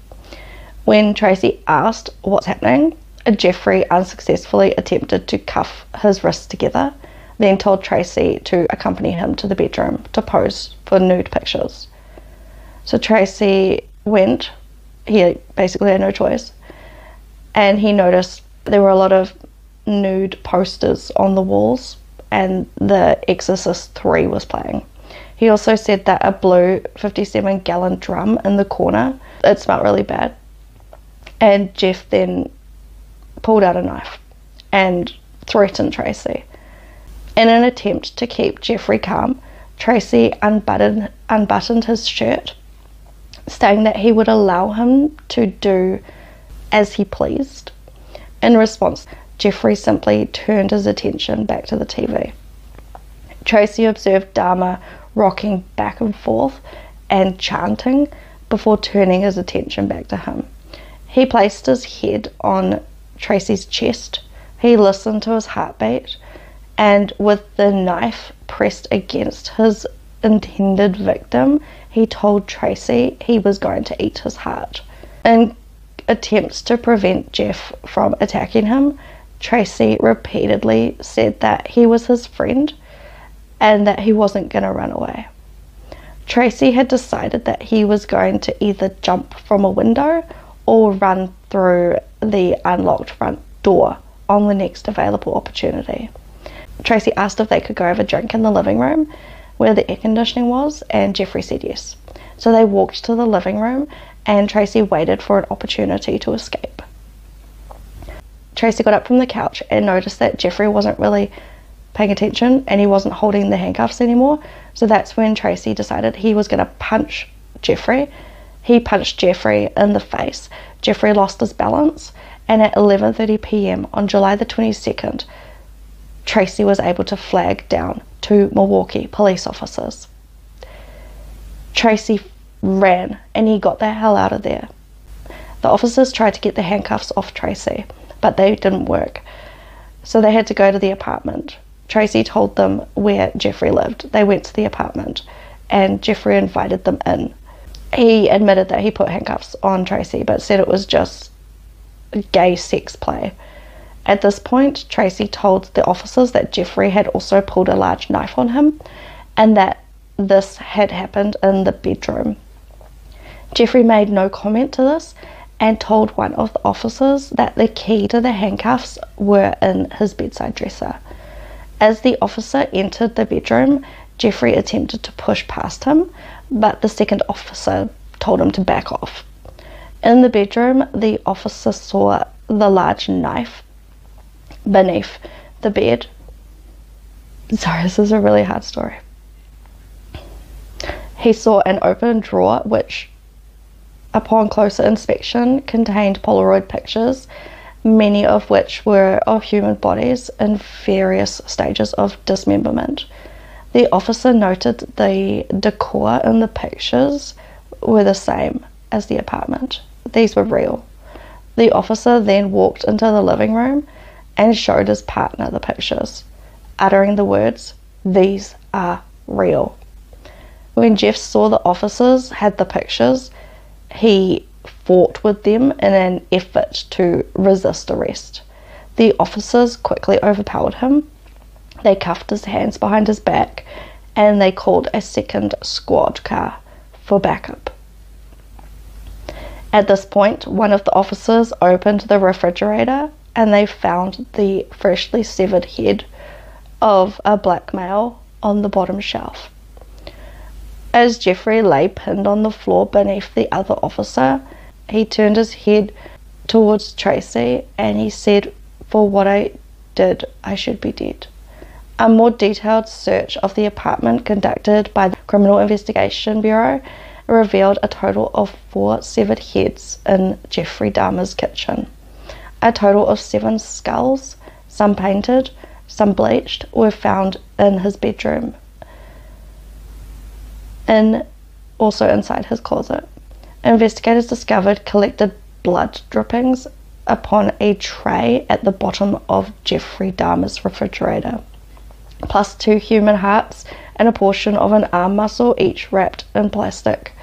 When Tracy asked what's happening, Jeffrey unsuccessfully attempted to cuff his wrists together, then told Tracy to accompany him to the bedroom to pose for nude pictures. So Tracy went, he basically had no choice, and he noticed there were a lot of nude posters on the walls and The Exorcist three was playing. He also said that a blue fifty-seven gallon drum in the corner, it smelled really bad, and Jeff then pulled out a knife and threatened Tracy. In an attempt to keep Jeffrey calm, Tracy unbuttoned, unbuttoned his shirt, saying that he would allow him to do as he pleased. In response, Jeffrey simply turned his attention back to the T V. Tracy observed Dahmer rocking back and forth and chanting before turning his attention back to him. He placed his head on Tracy's chest, he listened to his heartbeat, and with the knife pressed against his intended victim, he told Tracy he was going to eat his heart. In attempts to prevent Jeff from attacking him, Tracy repeatedly said that he was his friend and that he wasn't going to run away. Tracy had decided that he was going to either jump from a window or run through the unlocked front door on the next available opportunity. Tracy asked if they could go have a drink in the living room where the air conditioning was, and Jeffrey said yes. So they walked to the living room and Tracy waited for an opportunity to escape. Tracy got up from the couch and noticed that Jeffrey wasn't really paying attention and he wasn't holding the handcuffs anymore. So that's when Tracy decided he was going to punch Jeffrey He punched Jeffrey in the face. Jeffrey lost his balance, and at eleven thirty p m on July the twenty-second, Tracy was able to flag down two Milwaukee police officers. Tracy ran, and he got the hell out of there. The officers tried to get the handcuffs off Tracy, but they didn't work, so they had to go to the apartment. Tracy told them where Jeffrey lived. They went to the apartment, and Jeffrey invited them in. He admitted that he put handcuffs on Tracy, but said it was just gay sex play. At this point, Tracy told the officers that Jeffrey had also pulled a large knife on him, and that this had happened in the bedroom. Jeffrey made no comment to this, and told one of the officers that the key to the handcuffs were in his bedside dresser. As the officer entered the bedroom, Jeffrey attempted to push past him, but the second officer told him to back off. In the bedroom, the officer saw the large knife beneath the bed. Sorry, this is a really hard story. He saw an open drawer, which, upon closer inspection, contained Polaroid pictures, many of which were of human bodies in various stages of dismemberment. The officer noted the decor in the pictures were the same as the apartment. These were real. The officer then walked into the living room and showed his partner the pictures, uttering the words, "These are real." When Jeff saw the officers had the pictures, he fought with them in an effort to resist arrest. The officers quickly overpowered him. They cuffed his hands behind his back, and they called a second squad car for backup. At this point, one of the officers opened the refrigerator, and they found the freshly severed head of a black male on the bottom shelf. As Jeffrey lay pinned on the floor beneath the other officer, he turned his head towards Tracy, and he said, "For what I did, I should be dead." A more detailed search of the apartment conducted by the Criminal Investigation Bureau revealed a total of four severed heads in Jeffrey Dahmer's kitchen. A total of seven skulls, some painted, some bleached, were found in his bedroom. In, also inside his closet. Investigators discovered collected blood drippings upon a tray at the bottom of Jeffrey Dahmer's refrigerator, plus two human hearts and a portion of an arm muscle, each wrapped in plastic,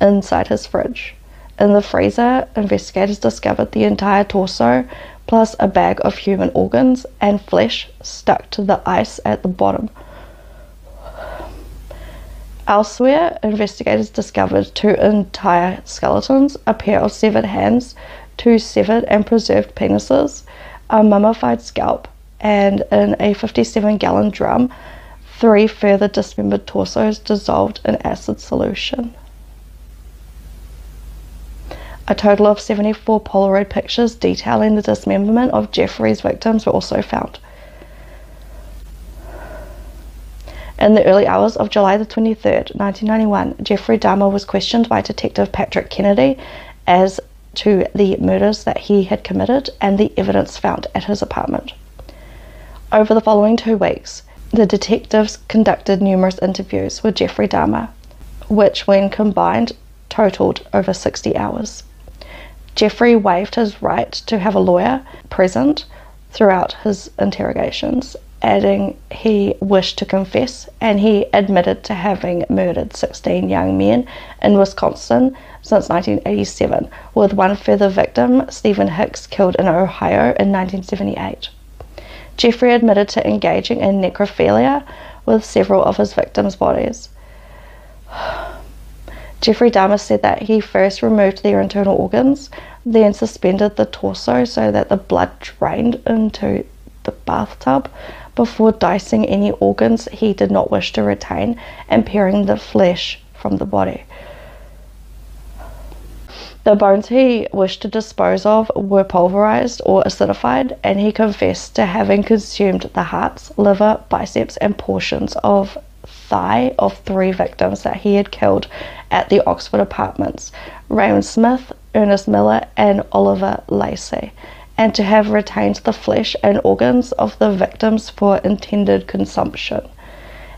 inside his fridge. In the freezer, investigators discovered the entire torso, plus a bag of human organs and flesh stuck to the ice at the bottom. Elsewhere, investigators discovered two entire skeletons, a pair of severed hands, two severed and preserved penises, a mummified scalp, and in a fifty-seven gallon drum, three further dismembered torsos dissolved in acid solution. A total of seventy-four Polaroid pictures detailing the dismemberment of Jeffrey's victims were also found. In the early hours of July the twenty-third, nineteen ninety-one, Jeffrey Dahmer was questioned by Detective Patrick Kennedy as to the murders that he had committed and the evidence found at his apartment. Over the following two weeks, the detectives conducted numerous interviews with Jeffrey Dahmer, which, when combined, totaled over sixty hours. Jeffrey waived his right to have a lawyer present throughout his interrogations, adding he wished to confess, and he admitted to having murdered sixteen young men in Wisconsin since nineteen eighty-seven, with one further victim, Stephen Hicks, killed in Ohio in nineteen seventy-eight. Jeffrey admitted to engaging in necrophilia with several of his victims' bodies. Jeffrey Dahmer said that he first removed their internal organs, then suspended the torso so that the blood drained into the bathtub, before dicing any organs he did not wish to retain and paring the flesh from the body. The bones he wished to dispose of were pulverized or acidified, and he confessed to having consumed the hearts, liver, biceps, and portions of thigh of three victims that he had killed at the Oxford Apartments, Raymond Smith, Ernest Miller, and Oliver Lacey, and to have retained the flesh and organs of the victims for intended consumption.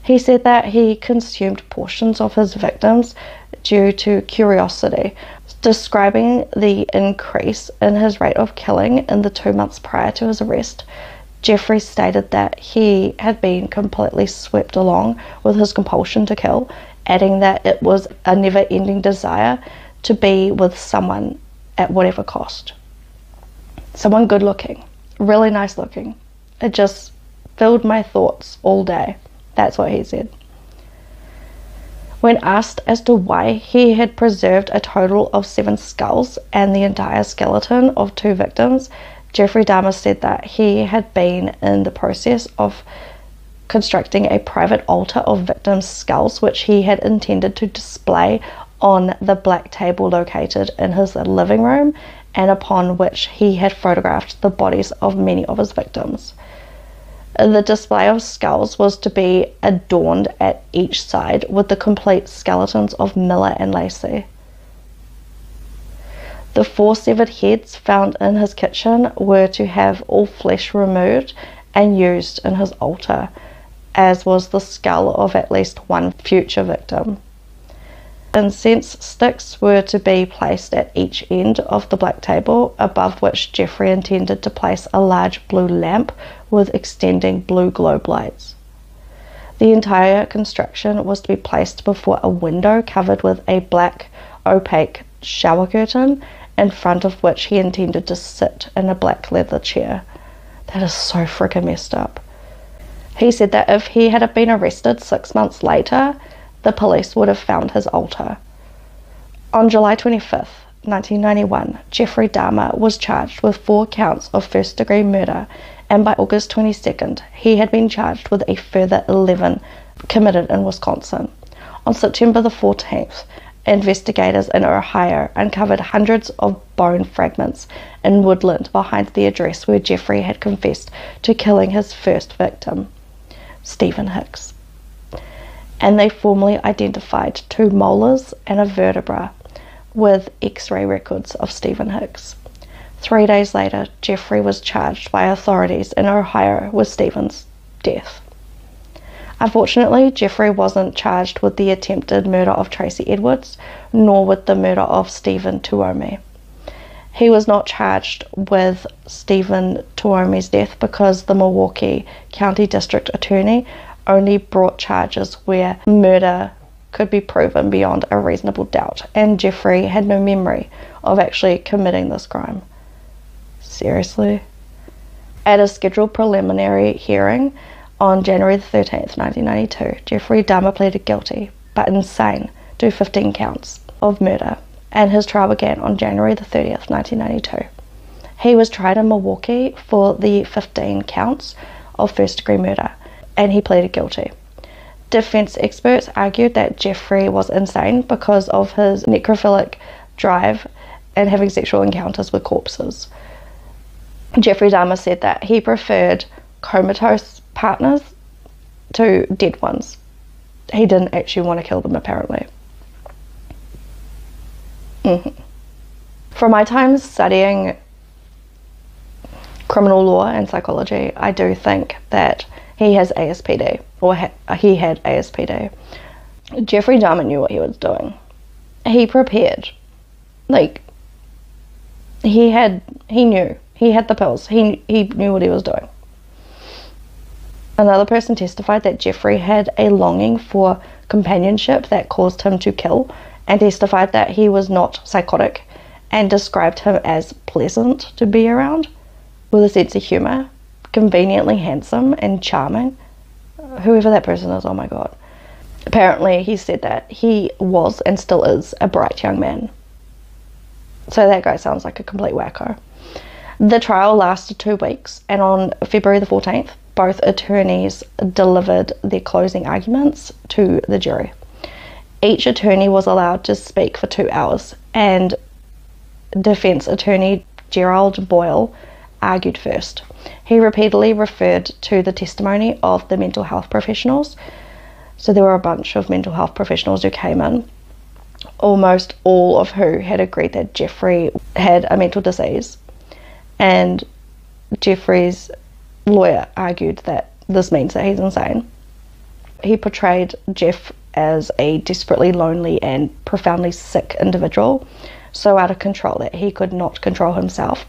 He said that he consumed portions of his victims due to curiosity, describing the increase in his rate of killing in the two months prior to his arrest. Jeffrey stated that he had been completely swept along with his compulsion to kill, adding that it was a never-ending desire to be with someone at whatever cost. Someone good-looking, really nice-looking. It just filled my thoughts all day. That's what he said. When asked as to why he had preserved a total of seven skulls and the entire skeleton of two victims, Jeffrey Dahmer said that he had been in the process of constructing a private altar of victims' skulls, which he had intended to display on the black table located in his living room, and upon which he had photographed the bodies of many of his victims. The display of skulls was to be adorned at each side with the complete skeletons of Miller and Lacey. The four severed heads found in his kitchen were to have all flesh removed and used in his altar, as was the skull of at least one future victim. Incense sticks were to be placed at each end of the black table, above which Jeffrey intended to place a large blue lamp with extending blue globe lights. The entire construction was to be placed before a window covered with a black, opaque shower curtain, in front of which he intended to sit in a black leather chair. That is so freaking messed up. He said that if he had been arrested six months later, the police would have found his altar. On July twenty-fifth, nineteen ninety-one, Jeffrey Dahmer was charged with four counts of first-degree murder, and by August twenty-second, he had been charged with a further eleven committed in Wisconsin. On September the fourteenth, investigators in Ohio uncovered hundreds of bone fragments in woodland behind the address where Jeffrey had confessed to killing his first victim, Stephen Hicks, and they formally identified two molars and a vertebra with X-ray records of Stephen Hicks. Three days later, Jeffrey was charged by authorities in Ohio with Stephen's death. Unfortunately, Jeffrey wasn't charged with the attempted murder of Tracy Edwards, nor with the murder of Stephen Tuomi. He was not charged with Stephen Tuomi's death because the Milwaukee County District Attorney only brought charges where murder could be proven beyond a reasonable doubt, and Jeffrey had no memory of actually committing this crime. Seriously? At a scheduled preliminary hearing, on January thirteenth, nineteen ninety-two, Jeffrey Dahmer pleaded guilty, but insane, to fifteen counts of murder, and his trial began on January the thirtieth, nineteen ninety-two. He was tried in Milwaukee for the fifteen counts of first-degree murder, and he pleaded guilty. Defense experts argued that Jeffrey was insane because of his necrophilic drive and having sexual encounters with corpses. Jeffrey Dahmer said that he preferred comatose partners to dead ones. He didn't actually want to kill them, apparently. Mm-hmm. From my time studying criminal law and psychology, I do think that he has A S P D, or ha- he had A S P D. Jeffrey Dahmer knew what he was doing. He prepared. Like, he had, he knew. He had the pills. He, he knew what he was doing. Another person testified that Jeffrey had a longing for companionship that caused him to kill, and testified that he was not psychotic and described him as pleasant to be around, with a sense of humor, conveniently handsome and charming. Whoever that person is, oh my god. Apparently he said that he was and still is a bright young man. So that guy sounds like a complete wacko. The trial lasted two weeks, and on February the fourteenth, both attorneys delivered their closing arguments to the jury. Each attorney was allowed to speak for two hours, and defense attorney Gerald Boyle argued first. He repeatedly referred to the testimony of the mental health professionals, So there were a bunch of mental health professionals who came in, almost all of who had agreed that Jeffrey had a mental disease. And Jeffrey's lawyer argued that this means that he's insane. He portrayed Jeff as a desperately lonely and profoundly sick individual, so out of control that he could not control himself.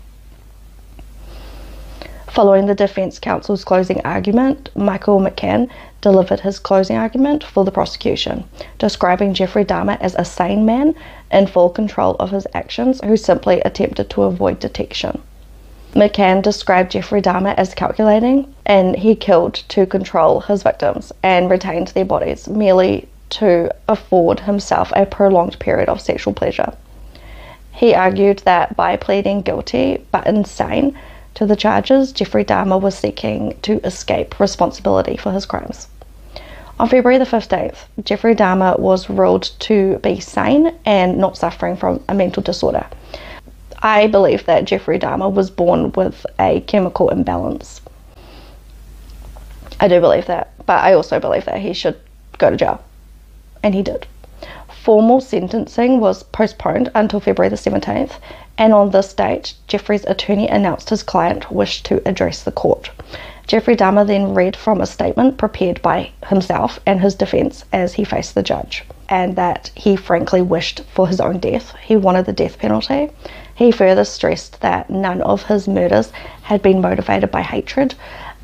Following the defense counsel's closing argument, Michael McCann delivered his closing argument for the prosecution, describing Jeffrey Dahmer as a sane man in full control of his actions who simply attempted to avoid detection. McCann described Jeffrey Dahmer as calculating, and he killed to control his victims and retained their bodies merely to afford himself a prolonged period of sexual pleasure. He argued that by pleading guilty but insane to the charges, Jeffrey Dahmer was seeking to escape responsibility for his crimes. On February the fifteenth, Jeffrey Dahmer was ruled to be sane and not suffering from a mental disorder. I believe that Jeffrey Dahmer was born with a chemical imbalance. I do believe that, but I also believe that he should go to jail. And he did. Formal sentencing was postponed until February the seventeenth, and on this date, Jeffrey's attorney announced his client wished to address the court. Jeffrey Dahmer then read from a statement prepared by himself and his defense as he faced the judge, and that he frankly wished for his own death. He wanted the death penalty. He further stressed that none of his murders had been motivated by hatred,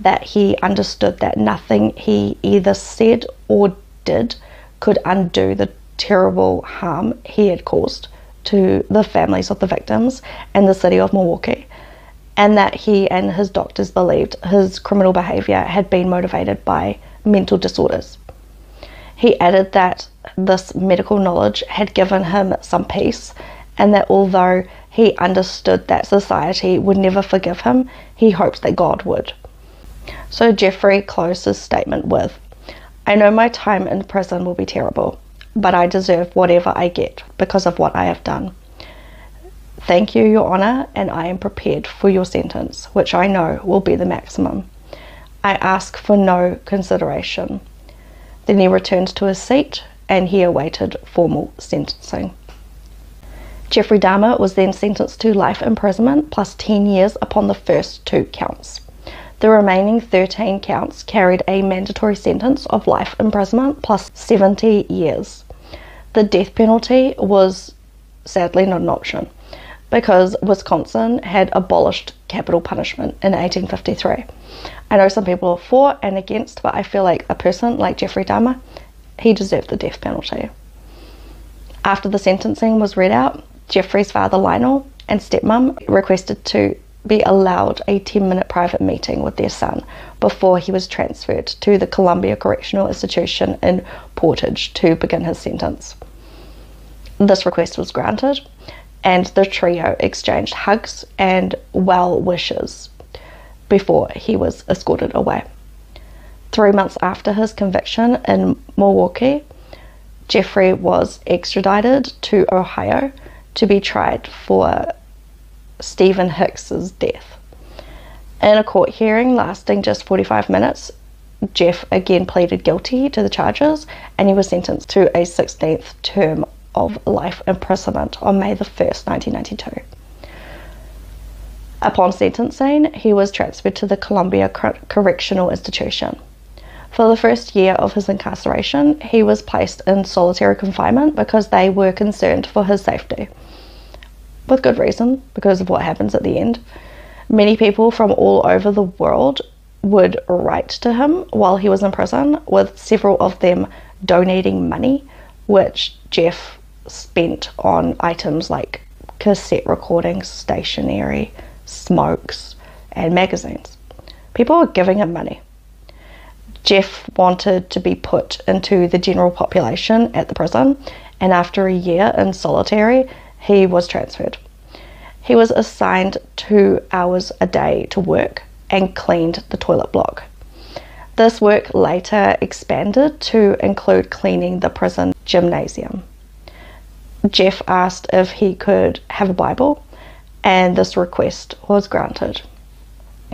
that he understood that nothing he either said or did could undo the terrible harm he had caused to the families of the victims and the city of Milwaukee, and that he and his doctors believed his criminal behavior had been motivated by mental disorders. He added that this medical knowledge had given him some peace, and that although he understood that society would never forgive him, he hoped that God would. So Jeffrey closed his statement with, "I know my time in prison will be terrible, but I deserve whatever I get because of what I have done. Thank you, Your Honor, and I am prepared for your sentence, which I know will be the maximum. I ask for no consideration." Then he returned to his seat and he awaited formal sentencing. Jeffrey Dahmer was then sentenced to life imprisonment plus ten years upon the first two counts. The remaining thirteen counts carried a mandatory sentence of life imprisonment plus seventy years. The death penalty was sadly not an option because Wisconsin had abolished capital punishment in eighteen fifty-three. I know some people are for and against, but I feel like a person like Jeffrey Dahmer, he deserved the death penalty. After the sentencing was read out, Jeffrey's father Lionel and stepmom requested to be allowed a ten minute private meeting with their son before he was transferred to the Columbia Correctional Institution in Portage to begin his sentence. This request was granted, and the trio exchanged hugs and well wishes before he was escorted away. Three months after his conviction in Milwaukee, Jeffrey was extradited to Ohio to be tried for Stephen Hicks's death. In a court hearing lasting just forty-five minutes, Jeff again pleaded guilty to the charges, and he was sentenced to a sixteenth term of life imprisonment on May the first, nineteen ninety-two. Upon sentencing, he was transferred to the Columbia Correctional Institution. For the first year of his incarceration, he was placed in solitary confinement because they were concerned for his safety. With good reason, because of what happens at the end. Many people from all over the world would write to him while he was in prison, with several of them donating money, which Jeff spent on items like cassette recordings, stationery, smokes, and magazines. People were giving him money. Jeff wanted to be put into the general population at the prison, and after a year in solitary, he was transferred. He was assigned two hours a day to work and cleaned the toilet block. This work later expanded to include cleaning the prison gymnasium. Jeff asked if he could have a Bible, and this request was granted.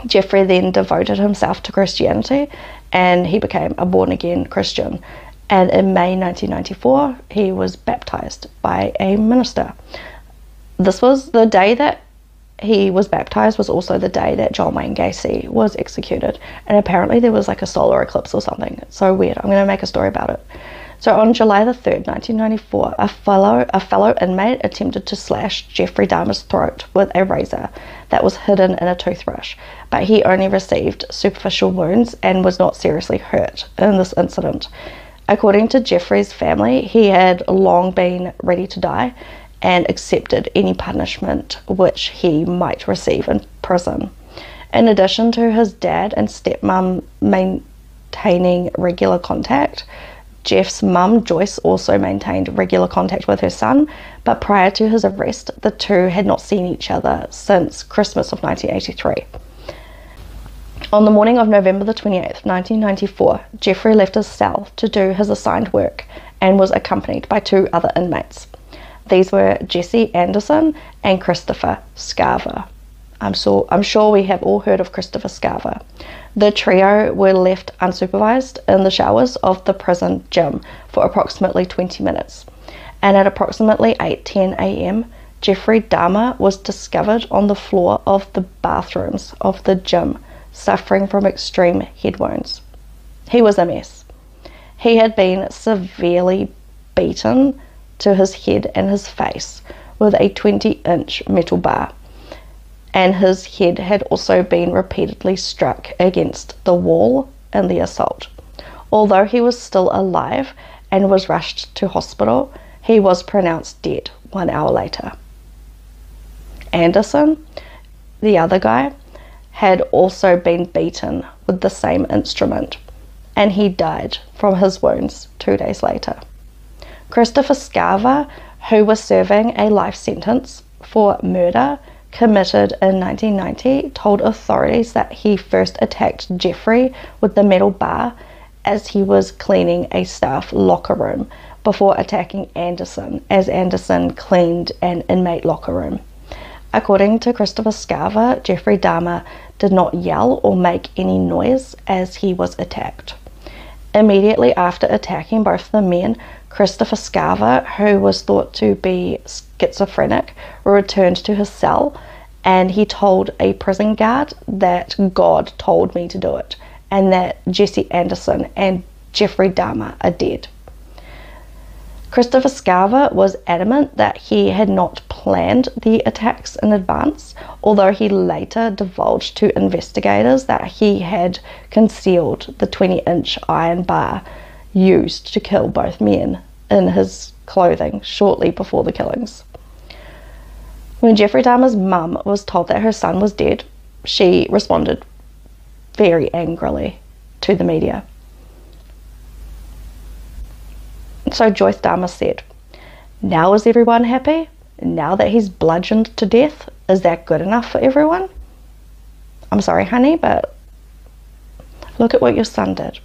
Jeffrey then devoted himself to Christianity, and he became a born-again Christian And in May nineteen ninety-four, he was baptized by a minister. This was the day that he was baptized, was also the day that John Wayne Gacy was executed. And apparently there was like a solar eclipse or something. It's so weird. I'm going to make a story about it. So on July the third, nineteen ninety-four, a fellow, a fellow inmate attempted to slash Jeffrey Dahmer's throat with a razor that was hidden in a toothbrush, but he only received superficial wounds and was not seriously hurt in this incident. According to Jeffrey's family, he had long been ready to die and accepted any punishment which he might receive in prison. In addition to his dad and stepmom maintaining regular contact, Jeff's mum, Joyce, also maintained regular contact with her son, but prior to his arrest, the two had not seen each other since Christmas of nineteen eighty-three. On the morning of November the twenty-eighth, nineteen ninety-four, Jeffrey left his cell to do his assigned work and was accompanied by two other inmates. These were Jesse Anderson and Christopher Scarver. I'm, so, I'm sure we have all heard of Christopher Scarver. The trio were left unsupervised in the showers of the prison gym for approximately twenty minutes. And at approximately eight ten a m, Jeffrey Dahmer was discovered on the floor of the bathrooms of the gym, suffering from extreme head wounds. He was a mess. He had been severely beaten to his head and his face with a twenty-inch metal bar, and his head had also been repeatedly struck against the wall in the assault. Although he was still alive and was rushed to hospital, he was pronounced dead one hour later. Anderson, the other guy, had also been beaten with the same instrument, and he died from his wounds two days later. Christopher Scarver, who was serving a life sentence for murder committed in nineteen ninety, told authorities that he first attacked Jeffrey with the metal bar as he was cleaning a staff locker room before attacking Anderson as Anderson cleaned an inmate locker room. According to Christopher Scarver, Jeffrey Dahmer did not yell or make any noise as he was attacked. Immediately after attacking both the men, Christopher Scarver, who was thought to be schizophrenic, returned to his cell, and he told a prison guard that God told me to do it and that Jesse Anderson and Jeffrey Dahmer are dead. Christopher Scarver was adamant that he had not planned the attacks in advance, although he later divulged to investigators that he had concealed the twenty-inch iron bar used to kill both men in his clothing shortly before the killings. When Jeffrey Dahmer's mum was told that her son was dead, she responded very angrily to the media. So Joyce Dahmer said, "Now is everyone happy? Now that he's bludgeoned to death, is that good enough for everyone? I'm sorry, honey, but look at what your son did."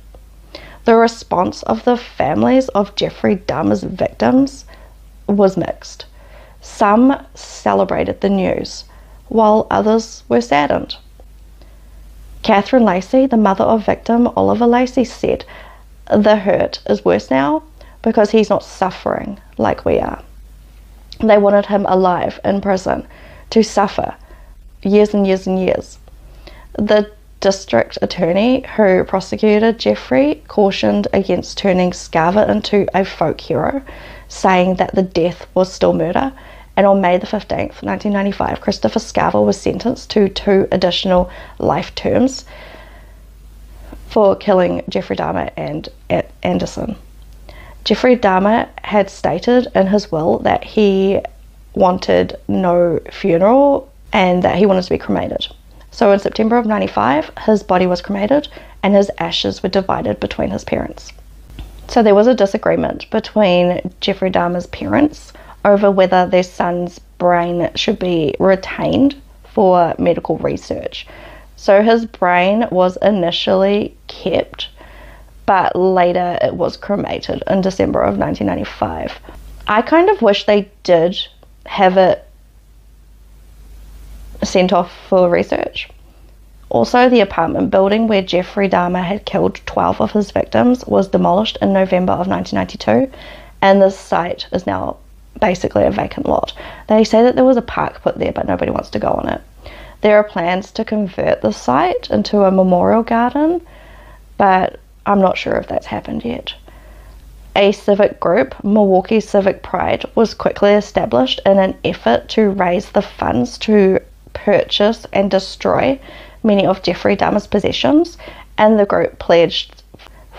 The response of the families of Jeffrey Dahmer's victims was mixed. Some celebrated the news, while others were saddened. Catherine Lacey, the mother of victim Oliver Lacey, said, "The hurt is worse now because he's not suffering like we are." They wanted him alive in prison to suffer years and years and years. The district attorney who prosecuted Jeffrey cautioned against turning Scarver into a folk hero, saying that the death was still murder. And on May the fifteenth, nineteen ninety-five, Christopher Scarver was sentenced to two additional life terms for killing Jeffrey Dahmer and Anderson. Jeffrey Dahmer had stated in his will that he wanted no funeral and that he wanted to be cremated. So in September of ninety-five, his body was cremated and his ashes were divided between his parents. So there was a disagreement between Jeffrey Dahmer's parents over whether their son's brain should be retained for medical research. So his brain was initially kept, but later it was cremated in December of nineteen ninety-five. I kind of wish they did have it sent off for research, Also, the apartment building where Jeffrey Dahmer had killed twelve of his victims was demolished in November of nineteen ninety-two, and this site is now basically a vacant lot. They say that there was a park put there, but nobody wants to go on it. There are plans to convert the site into a memorial garden, but I'm not sure if that's happened yet. A civic group, Milwaukee Civic Pride, was quickly established in an effort to raise the funds to purchase and destroy many of Jeffrey Dahmer's possessions, and the group pledged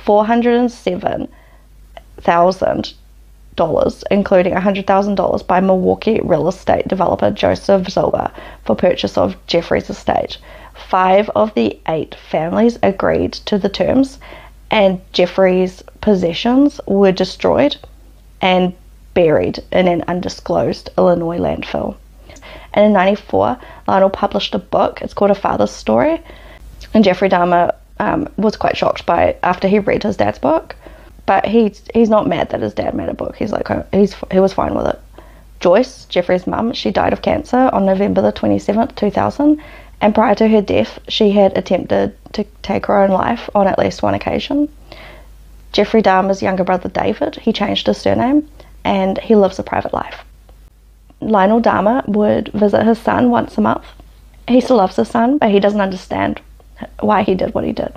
four hundred seven thousand dollars, including one hundred thousand dollars by Milwaukee real estate developer Joseph Zoba for purchase of Jeffrey's estate. Five of the eight families agreed to the terms, and Jeffrey's possessions were destroyed and buried in an undisclosed Illinois landfill. And in ninety-four, Lionel published a book. It's called A Father's Story. And Jeffrey Dahmer um, was quite shocked by it after he read his dad's book. But he, he's not mad that his dad made a book. He's like, he's, he was fine with it. Joyce, Jeffrey's mum, she died of cancer on November the twenty-seventh, two thousand. And prior to her death, she had attempted to take her own life on at least one occasion. Jeffrey Dahmer's younger brother, David, he changed his surname and he lives a private life. Lionel Dahmer would visit his son once a month. He still loves his son, but he doesn't understand why he did what he did.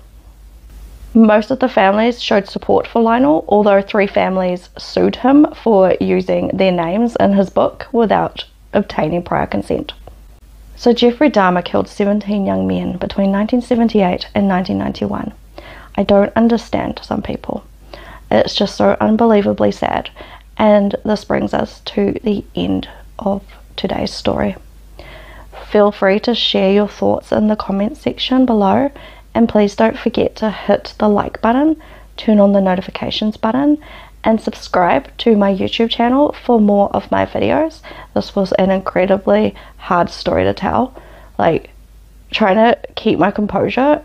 Most of the families showed support for Lionel, although three families sued him for using their names in his book without obtaining prior consent. So Jeffrey Dahmer killed seventeen young men between nineteen seventy-eight and nineteen ninety-one. I don't understand some people. It's just so unbelievably sad. And this brings us to the end of today's story. Feel free to share your thoughts in the comment section below, and please don't forget to hit the like button, turn on the notifications button, and subscribe to my YouTube channel for more of my videos. This was an incredibly hard story to tell, like trying to keep my composure,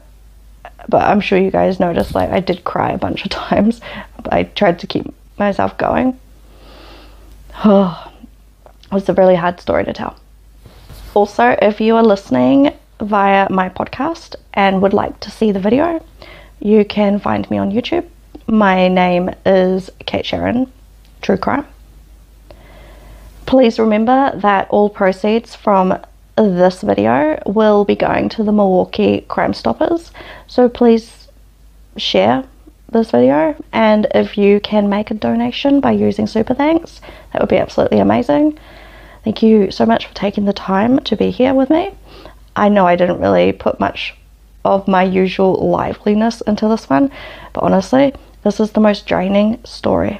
but I'm sure you guys noticed like I did cry a bunch of times, but I tried to keep myself going. Oh, it was a really hard story to tell. Also, if you are listening via my podcast and would like to see the video, you can find me on YouTube. My name is Kate Sharon True Crime. Please remember that all proceeds from this video will be going to the Milwaukee Crime Stoppers. So please share this video, and if you can make a donation by using Super Thanks, that would be absolutely amazing. Thank you so much for taking the time to be here with me. I know I didn't really put much of my usual liveliness into this one, but honestly, this is the most draining story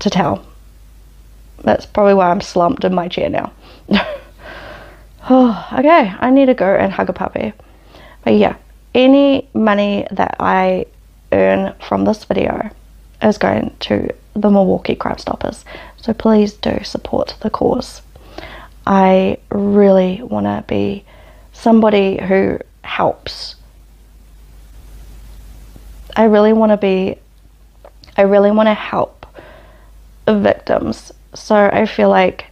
to tell. That's probably why I'm slumped in my chair now. Oh, okay, I need to go and hug a puppy. But yeah, any money that I earn from this video is going to the Milwaukee Crime Stoppers, so please do support the cause. I really want to be somebody who helps. I really want to be I really want to help victims, so I feel like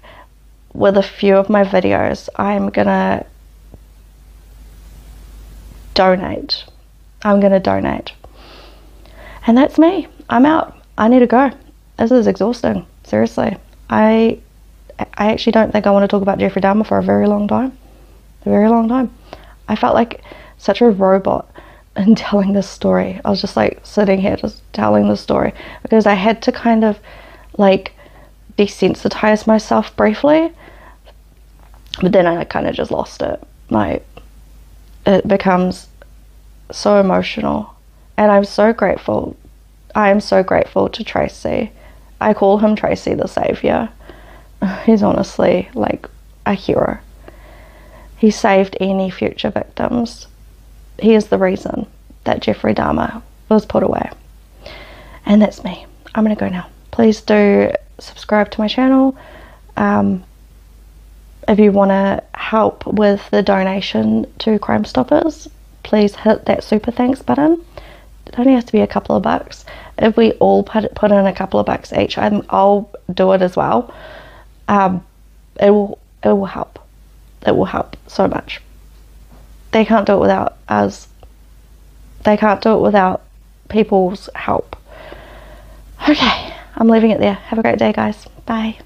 with a few of my videos I'm gonna donate I'm gonna donate and that's me. I'm out. I need to go. This is exhausting, seriously. I I actually don't think I want to talk about Jeffrey Dahmer for a very long time a very long time I felt like such a robot in telling this story. I was just like sitting here just telling the story, because I had to kind of like desensitize myself briefly, but then I kind of just lost it. Like, it becomes so emotional, and I'm so grateful. I am so grateful to Tracy. I call him Tracy the Savior. He's honestly like a hero. He saved any future victims. He is the reason that Jeffrey Dahmer was put away. And that's me. I'm going to go now. Please do subscribe to my channel. Um, if you want to help with the donation to Crime Stoppers, please hit that Super Thanks button. It only has to be a couple of bucks. If we all put, put in a couple of bucks each, I'm, I'll do it as well. Um, it will, it will help. It will help so much. they can't do it without us. They can't do it without people's help. Okay, I'm leaving it there. Have a great day, guys. Bye.